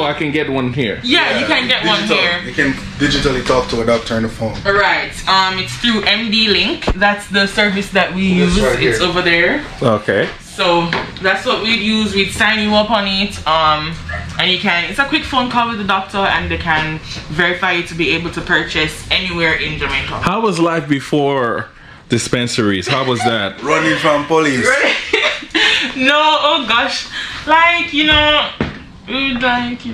I can get one here. Yeah, you can get one here. You can digitally talk to a doctor on the phone. Right. It's through MD Link. That's the service that we use. Right, it's over there. Okay. So that's what we'd use. We'd sign you up on it, and you can, it's a quick phone call with the doctor and they can verify you to be able to purchase anywhere in Jamaica. How was life before dispensaries? How was that? Running from police. No, oh gosh. Like, you know, it's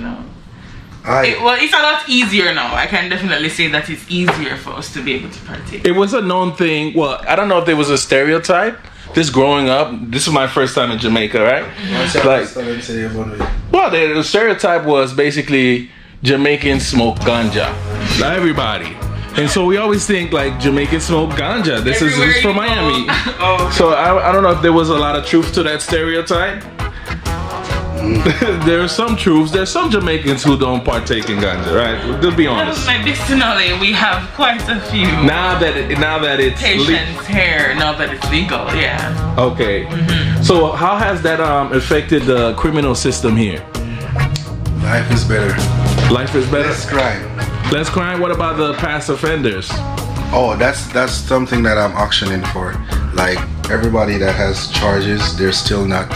a lot easier now. I can definitely say that it's easier for us to be able to partake. It was a known thing. Well, I don't know if there was a stereotype. This growing up, this is my first time in Jamaica, right? Like, well, the stereotype was basically Jamaicans smoke ganja. Everybody. And so we always think like Jamaicans smoke ganja. This is from Miami. Oh, okay. So I don't know if there was a lot of truth to that stereotype. There are some truths. There's some Jamaicans who don't partake in ganja, right? To be honest. Medicinally, we have quite a few. Now that it's patients here, now that it's legal, yeah. Okay. So how has that affected the criminal system here? Life is better. Life is better. Less crime. Less crime. What about the past offenders? Oh, that's something that I'm auctioning for. Like everybody that has charges, they're still not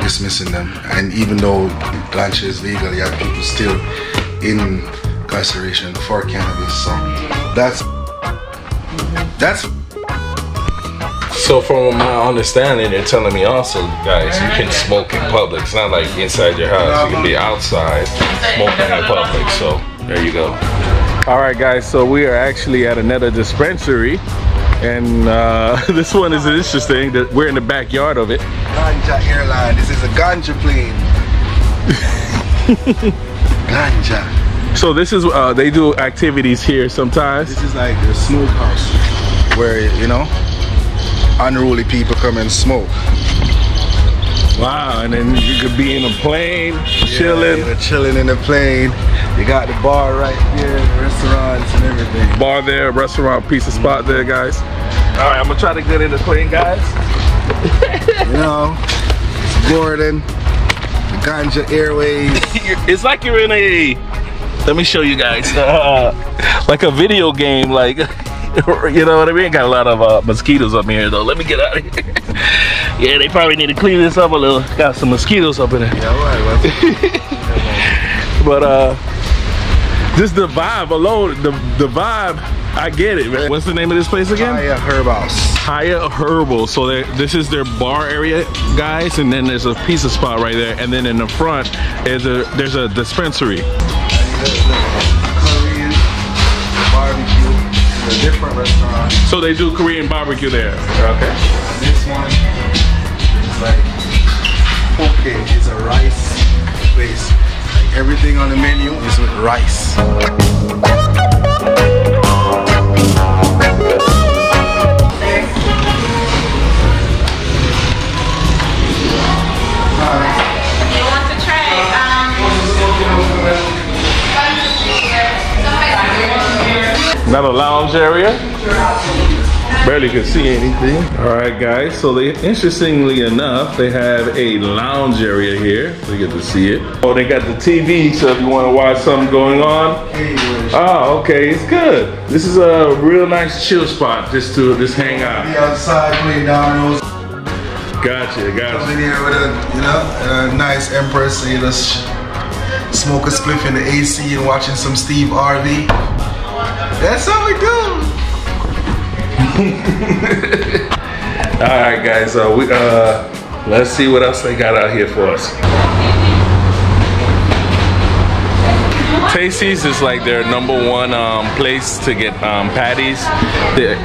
dismissing them, and even though ganja is legal, you have people still in incarceration for cannabis. So so from my understanding, they're telling me also, guys, you can smoke in public. It's not like inside your house. You can be outside smoking in public. So there you go. All right, guys. So we are actually at another dispensary. And this one is interesting that we're in the backyard of it. Ganja Airline. This is a ganja plane. Ganja. So this is they do activities here sometimes. This is like a smoke house where, you know, unruly people come and smoke. Wow. And then you could be in a plane, chilling. Yeah, chilling in the plane. You got the bar right there, restaurants and everything. Bar there, restaurant, pizza spot there, guys. All right, I'm gonna try to get in the plane, guys. You know, it's Gordon, Ganja Airways. It's like you're in a, let me show you guys, like a video game, like, you know what I mean? Got a lot of mosquitoes up in here, though. Let me get out of here. Yeah, they probably need to clean this up a little. Got some mosquitoes up in there. Yeah, all right. But, just the vibe alone, the vibe, I get it, man. What's the name of this place again? Haya Herbals. Haya Herbal. So this is their bar area, guys, and then there's a pizza spot right there, and then in the front is there's a dispensary. Korean barbecue. It's a different restaurant. So they do Korean barbecue there. Okay. This one is like poke. It's a rice place. Everything on the menu is with rice. Another lounge area. Barely could see anything. All right, guys, so they, interestingly enough, they have a lounge area here. So you get to see it. Oh, they got the TV, so if you want to watch something going on. Oh, okay, it's good. This is a real nice chill spot just to just hang out. Be outside, play dominoes. Gotcha. Come in here with a nice Empress, you know, smoke a spliff in the AC and watching some Steve Harvey. That's how we do. All right, guys. Let's see what else they got out here for us. Tasty's is like their number one place to get patties.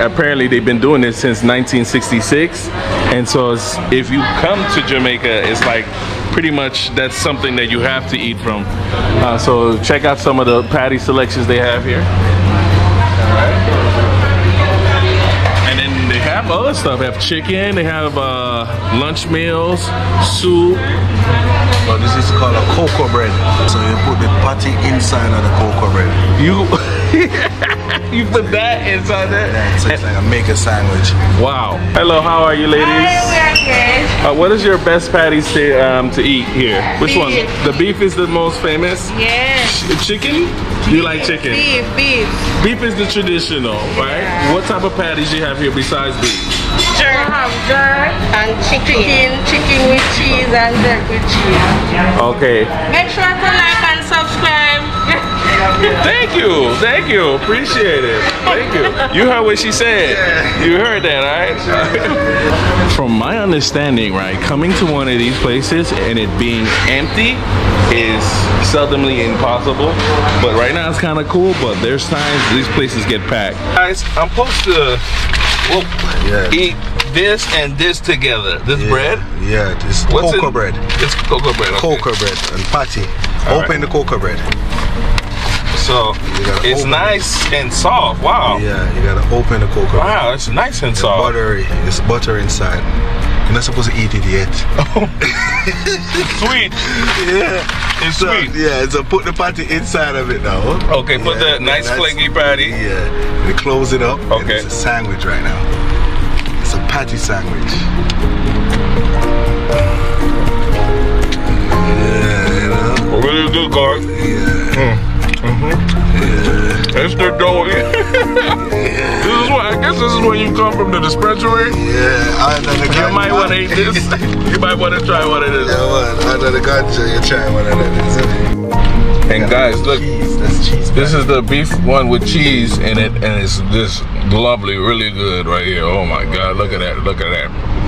Apparently, they've been doing this since 1966, and so it's, if you come to Jamaica, it's like pretty much that's something that you have to eat from. So check out some of the patty selections they have here. They have other stuff. They have chicken. They have lunch meals, soup. Well, this is called a cocoa bread. So you put the patty inside of the cocoa bread. You put that inside that? Yeah, so it's like a maker sandwich. Wow. Hello, how are you, ladies? Hi, we are good. What is your best patties to eat here? Which beef. One? The beef is the most famous? Yes. Chicken? Do you like chicken? Beef. Beef is the traditional, right? Yeah. What type of patties do you have here besides beef? Jerk. I have jerk and chicken. Chicken with cheese and jerk with cheese. Okay. Make sure to like and subscribe. Thank you. Appreciate it. Thank you. You heard what she said. Yeah. You heard that, right? From my understanding, right, coming to one of these places and it being empty is seldomly impossible, but right now it's kind of cool. But there's times these places get packed. Guys, I'm supposed to eat this and this together. This bread? Yeah, it's cocoa bread. It's cocoa bread. Okay. Cocoa bread and patty. Open the cocoa bread. So it's nice and soft. Wow. Yeah, you gotta open the cocoa bread. Wow, it's nice and soft. Buttery. It's butter inside. You're not supposed to eat it yet. Oh. Sweet. Yeah. It's so sweet. Yeah, so put the patty inside of it now. Okay, put that nice flaky patty. Yeah. And close it up. Okay. It's a sandwich right now. It's a patty sandwich. Yeah, really good, guys. Yeah. It's the dough. This is what I guess. This is when you come from the dispensary. Yeah, you might want to eat this. You might want to try one of this. Yeah, under the ganja, you try one of this. And guys, look, cheese. That's cheese. This is the beef one with cheese in it, and it's this lovely, really good right here. Oh my God, look at that! Look at that!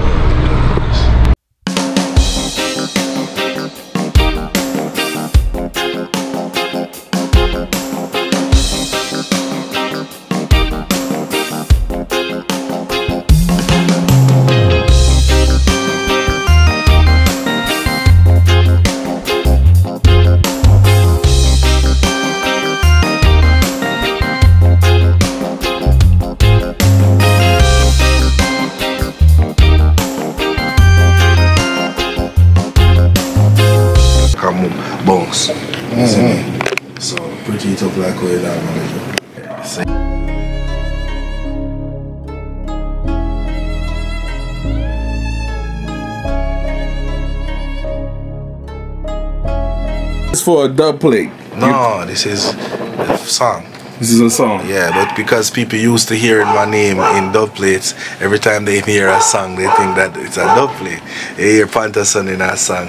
It's for a dub plate. No, this is a song. This is a song. Yeah, but because people used to hearing my name in dub plates, every time they hear a song, they think that it's a dub plate. They hear Pantason in that song,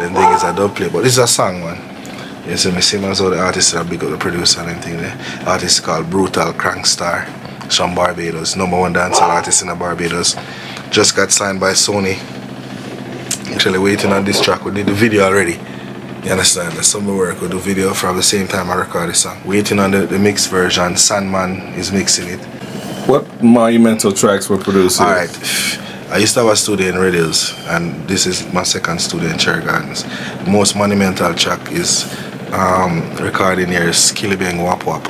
they think it's a dub plate. But this is a song, man. Yeah, so I see myself, the artist that big up the producer and thing there. Artist called Brutal Crankstar from Barbados, #1 dancehall artist in the Barbados. Just got signed by Sony. Actually waiting on this track. We did the video already. You understand? That's some work. We do video from the same time I record the song. Waiting on the mixed version. Sandman is mixing it. What monumental tracks were produced? Alright. I used to have a studio in Red Hills, and this is my second studio in Cherry Gardens. The most monumental track is recording here, Skilibeng Wap Wap.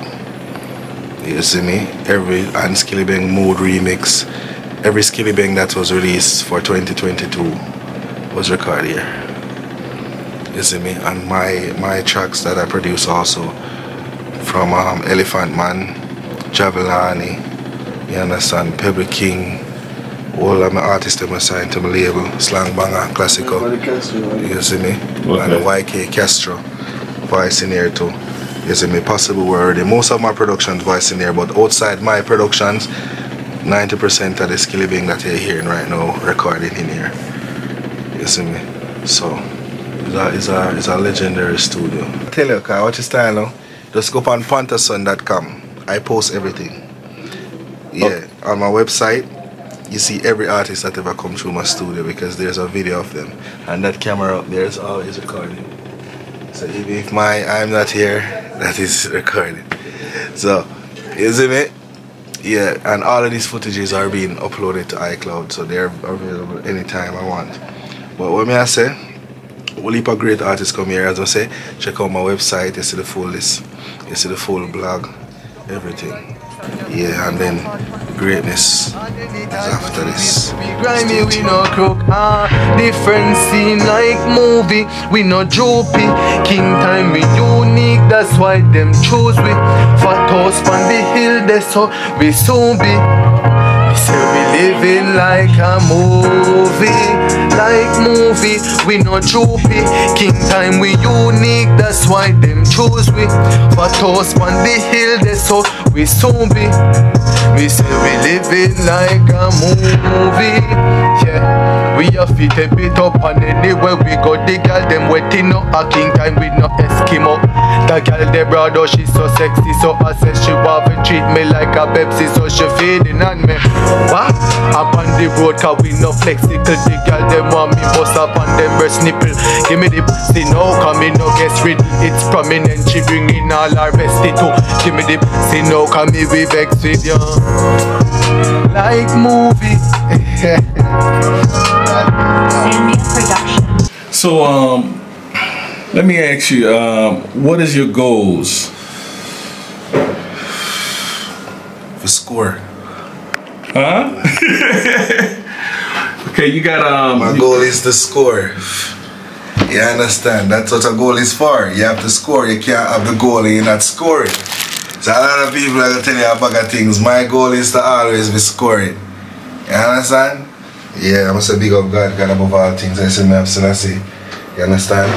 You see me? Every and Skilibeng Mood remix. Every Skilibeng that was released for 2022 was recorded here. You see me? And my tracks that I produce also from Elephant Man, Javelani, you understand, Pebble King, all of my artists them assigned to my label, Slang Banger, Classical, you see me, okay. And YK Castro, voice in here too, you see me, Possible Word, most of my productions voice in there, but outside my productions, 90% of the Skilibeng that you're hearing right now, recorded in here, you see me, so, it's a legendary studio. I tell you, watch your style now, just go on Pantason.com, I post everything, yeah, okay. On my website, you see every artist that ever come through my studio because there's a video of them. And that camera up there is always recording. So even if I'm not here, that is recorded. So, you see me? Yeah, and all of these footages are being uploaded to iCloud, so they're available anytime I want. But what may I say? We'll heap a great artist come here, as I say. Check out my website, you see the full list, you see the full blog, everything. Yeah, and then greatness is after this. We grimy, we no crook, different scene like movie, we no joopy. King time we unique, that's why them choose we. Fat house on the hill, that's how we soon be. We say we living like a movie, like movie, we no joopy. King time we unique, that's why them choose we. Fat house on the hill, that's how we soon be. We say we living like a movie. Yeah, we have to take it up and anywhere we go, the girl them waiting up. A king time with no Eskimo. The girl they brought her, she's so sexy, so I said she want to treat me like a Pepsi, so she feeding on me. What? Up on the road, cause we no flexible. The girl them want me bust up on them breast nipple. Give me the pussy now, cause me no guess riddle. It's prominent, she bring in all her bestie too. Give me the pussy now, cause me we vex with you. Like movie. So let me ask you, what is your goals? For score. Huh? Okay, you got my goal is to score. You understand? That's what a goal is for. You have to score. You can't have the goal and you're not scoring. So a lot of people are going to tell you a bag of things. My goal is to always be scoring. You understand? Yeah, I must say big up God, God above all things. I say, man, I see. You understand?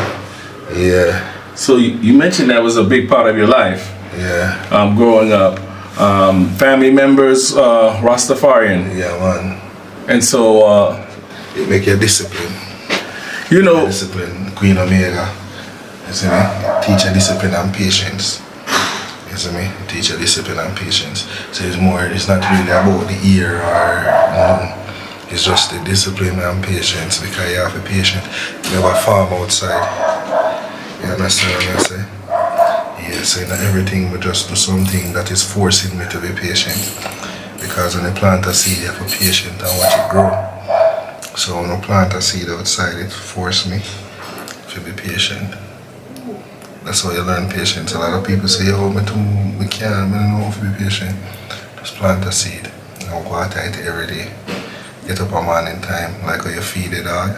Yeah. So you mentioned that was a big part of your life. Yeah. Growing up. Family members, Rastafarian. Yeah, man. And so... it make you discipline. You know... Discipline, Queen Omega. You see me? Teach you discipline and patience. You see me? Teach you discipline and patience. So it's more, it's not really about the ear or it's just the discipline and patience because you have a patient. You have a farm outside. You understand what I say? Yeah, so not everything but just do something that is forcing me to be patient. Because when you plant a seed, you have a patient and watch it grow. So when I plant a seed outside, it forced me to be patient. That's how you learn patience. A lot of people say, oh, I don't know if we be patient. Just plant a seed and water it every day. Get up a morning time, like how you feed the dog.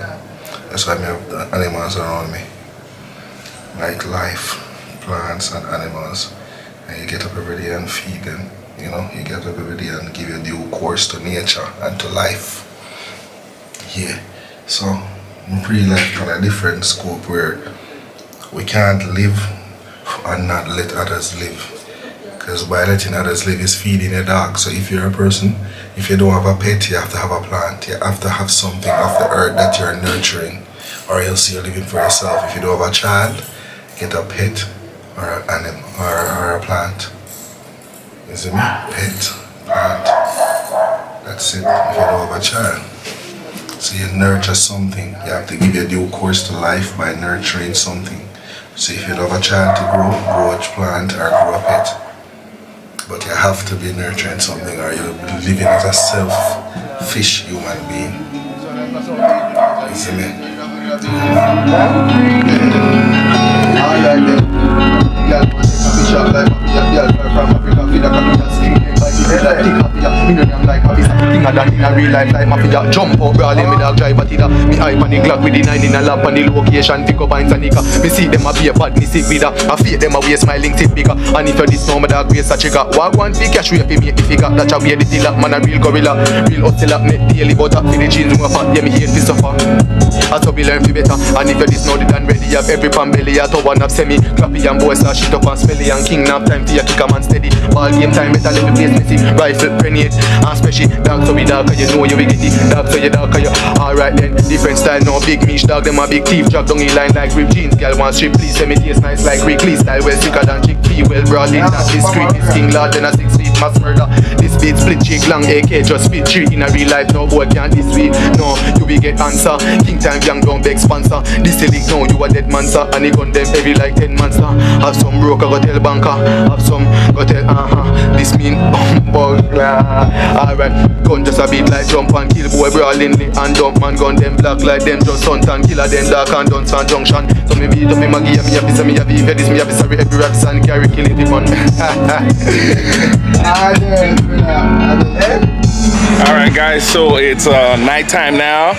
That's why I have the animals around me. Like life, plants and animals. And you get up every day and feed them. You know, you get up every day and give your due course to nature and to life. Yeah. So, I'm pretty like on a different scope where we can't live and not let others live. Because by letting others live is feeding a dog. So if you're a person, if you don't have a pet, you have to have a plant. You have to have something off the earth that you're nurturing. Or else you're living for yourself. If you don't have a child, get a pet or an animal or a plant. You see me? Pet, plant. That's it. If you don't have a child. So you nurture something. You have to give your due course to life by nurturing something. So if you don't have a child to grow a plant or grow a pet. But you have to be nurturing something or you're living as a selfish human being. You see me? I like them. Jump up, bro, let me dog drive at it. Me hype on the Glock with the 9 in a lap on the location, pick up and Sanika. Me see them a be a bad, me sick with her. I feel them a way smiling, tip bigger. And if you're this no, my dog waste a trigger. Walk one fee cash, we pay me if you got that. Be a deal up, man, a real gorilla. Real hustle up, me daily butter. For the jeans, more fat, yeah, me hate to suffer. That's how we learn to better. And if you're this no, the done ready, have every pan belly. At one up, semi, clappy and boys, I shit up and smelly. And king nap time, to your kick a man steady. Ball game time, better let me place messy. Rifle, grenade, and special. Dog to be dog, cause you know you will get it. Dog so you dog you. Alright then, different style now. Big meat dog, them a big thief. Drop down in line like rib jeans. Girl one strip, please send me taste nice like Wrigley. Style well sicker than chickpea. Well brought in, that's this street. This king large and a 6 feet mass murder. This beat split cheek long AK. Just fit tree in a real life. No boy can't this way. No, you will get answer. King time young down big sponsor. This a leak now, you a dead man sir. And he gun them heavy like 10 monster. Have some broker, go tell banker. Have some, go tell This mean bumbugler. Alright, gun just a beat like jump and kill. Boy brawling and dump man gun them black like them just stunt and killer them dark and dance and junction. So me beat up me Maggie and me have this and me have even this me have this every rap and carry killing the man. Alright guys, so it's nighttime now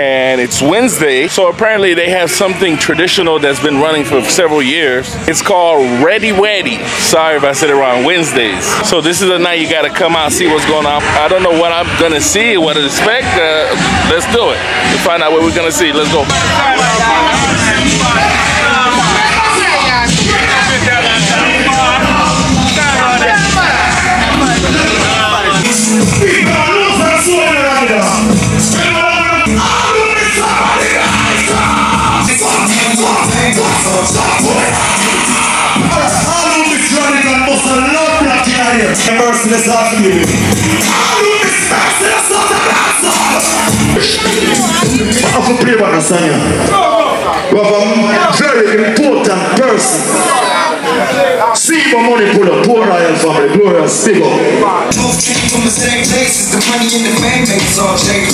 and it's Wednesday. So apparently they have something traditional that's been running for several years. It's called Ready Weddy. Sorry if I said it wrong. Wednesdays. So this is the night you gotta come out and see what's going on. I don't know what I'm gonna see, what to expect. Let's do it. Let's find out what we're gonna see. Let's go. I pray about Nathaniel. We have a very important person. See my money for the poor royal family, glorious people. Both came from the same places, the money in the bank makes all change.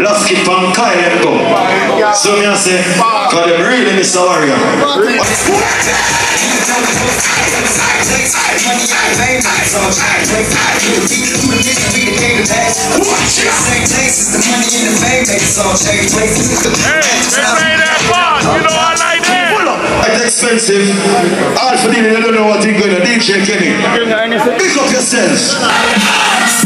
Let's keep on Kyle go. So me I say, cause them really miss a warrior. It's expensive. All for you don't know what you're going to DJ Kenny. Pick up yourselves.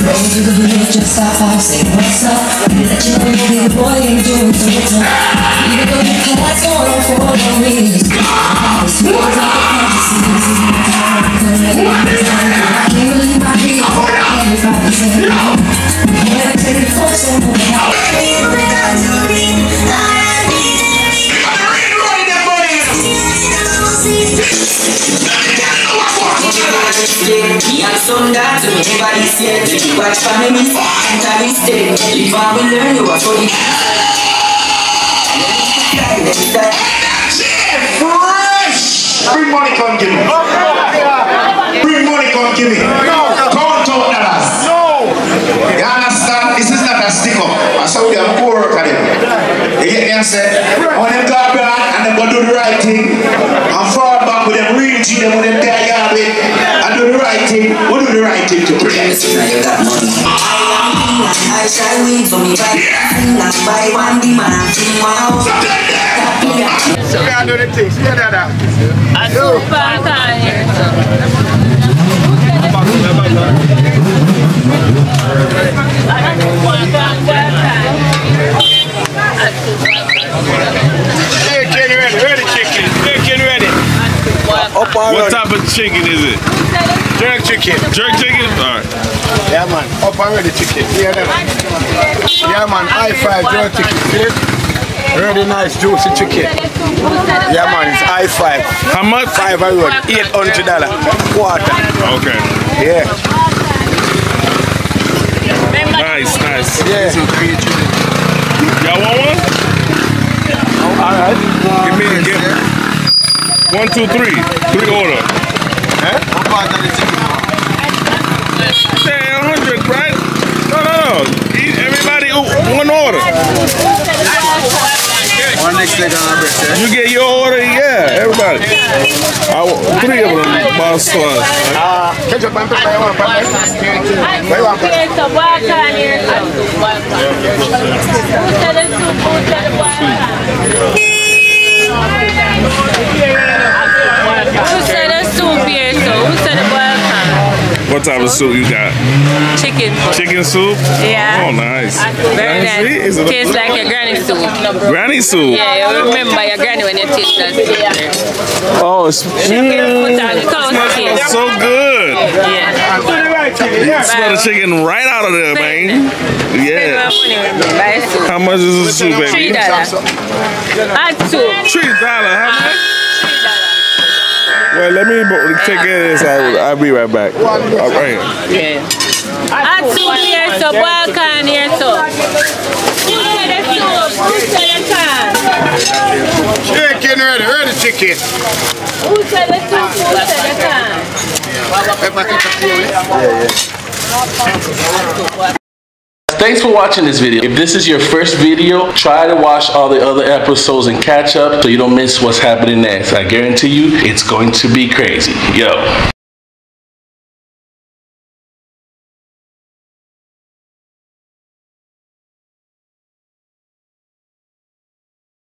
Rolling to the bridge, just stop off, say what's up. Maybe that you know you'll be the boy and you're doing so tough. You can go to the past, go on for no reason. This world's like a fantasy, this is my time. I can't really buy me, I can't really buy myself. I'm gonna take it for so long. Baby, when I do this, I need it. I'm ready to run in that morning. I'm so down to everybody's scared to keep watch families and time instead. If I will learn, you are for the bring money, come give me. Bring money, come give me. Count out dollars. You understand? This is not a stick up. I saw them poor work at it. They get me and say, I want them to have blood and they're going to do the right thing. I'm far back with them real G, them with them tired garbage. Do the right thing, what do the right thing to protect? I shall win for me, but by one demand, wow. So we are doing things, yeah, that. I do. What type of chicken is it? Jerk chicken. Jerk chicken? Alright. Yeah, man. Up and ready chicken. Yeah, man. High five jerk chicken. Really nice juicy chicken. Yeah, man. It's high five. How much? $500. $800. Quarter. Okay. Yeah. Nice, nice. Yeah. Y'all want one? Alright. Give me a gift. 1, 2, 3. 3 order. Huh? Say 100, right? No. Everybody, one order. Our next plate on our breakfast. You get your order, yeah, everybody. Three of them, boss. Ketchup and pepper, you want pepper? Where you want pepper? Water and here. Who said the soup here, so? Who said the boil can? What type of soup you got? Chicken. Chicken soup? Yeah. Oh, nice. Very nice. Tastes like your granny soup. Granny soup? Yeah, you remember your granny when you taste that soup. Yeah. Oh, it's so good. Yeah. You smell the chicken right out of there, man. Yeah. How much is this soup, baby? $3. $3. Well, let me take care of this. I'll be right back. All right. Yeah. Add soup here, so boil can here, so. Who said the soup? Chicken ready. Ready chicken. Who said the soup? Who said the can? Yeah, yeah. Thanks for watching this video. If this is your first video, try to watch all the other episodes and catch up so you don't miss what's happening next. I guarantee you, it's going to be crazy. Yo.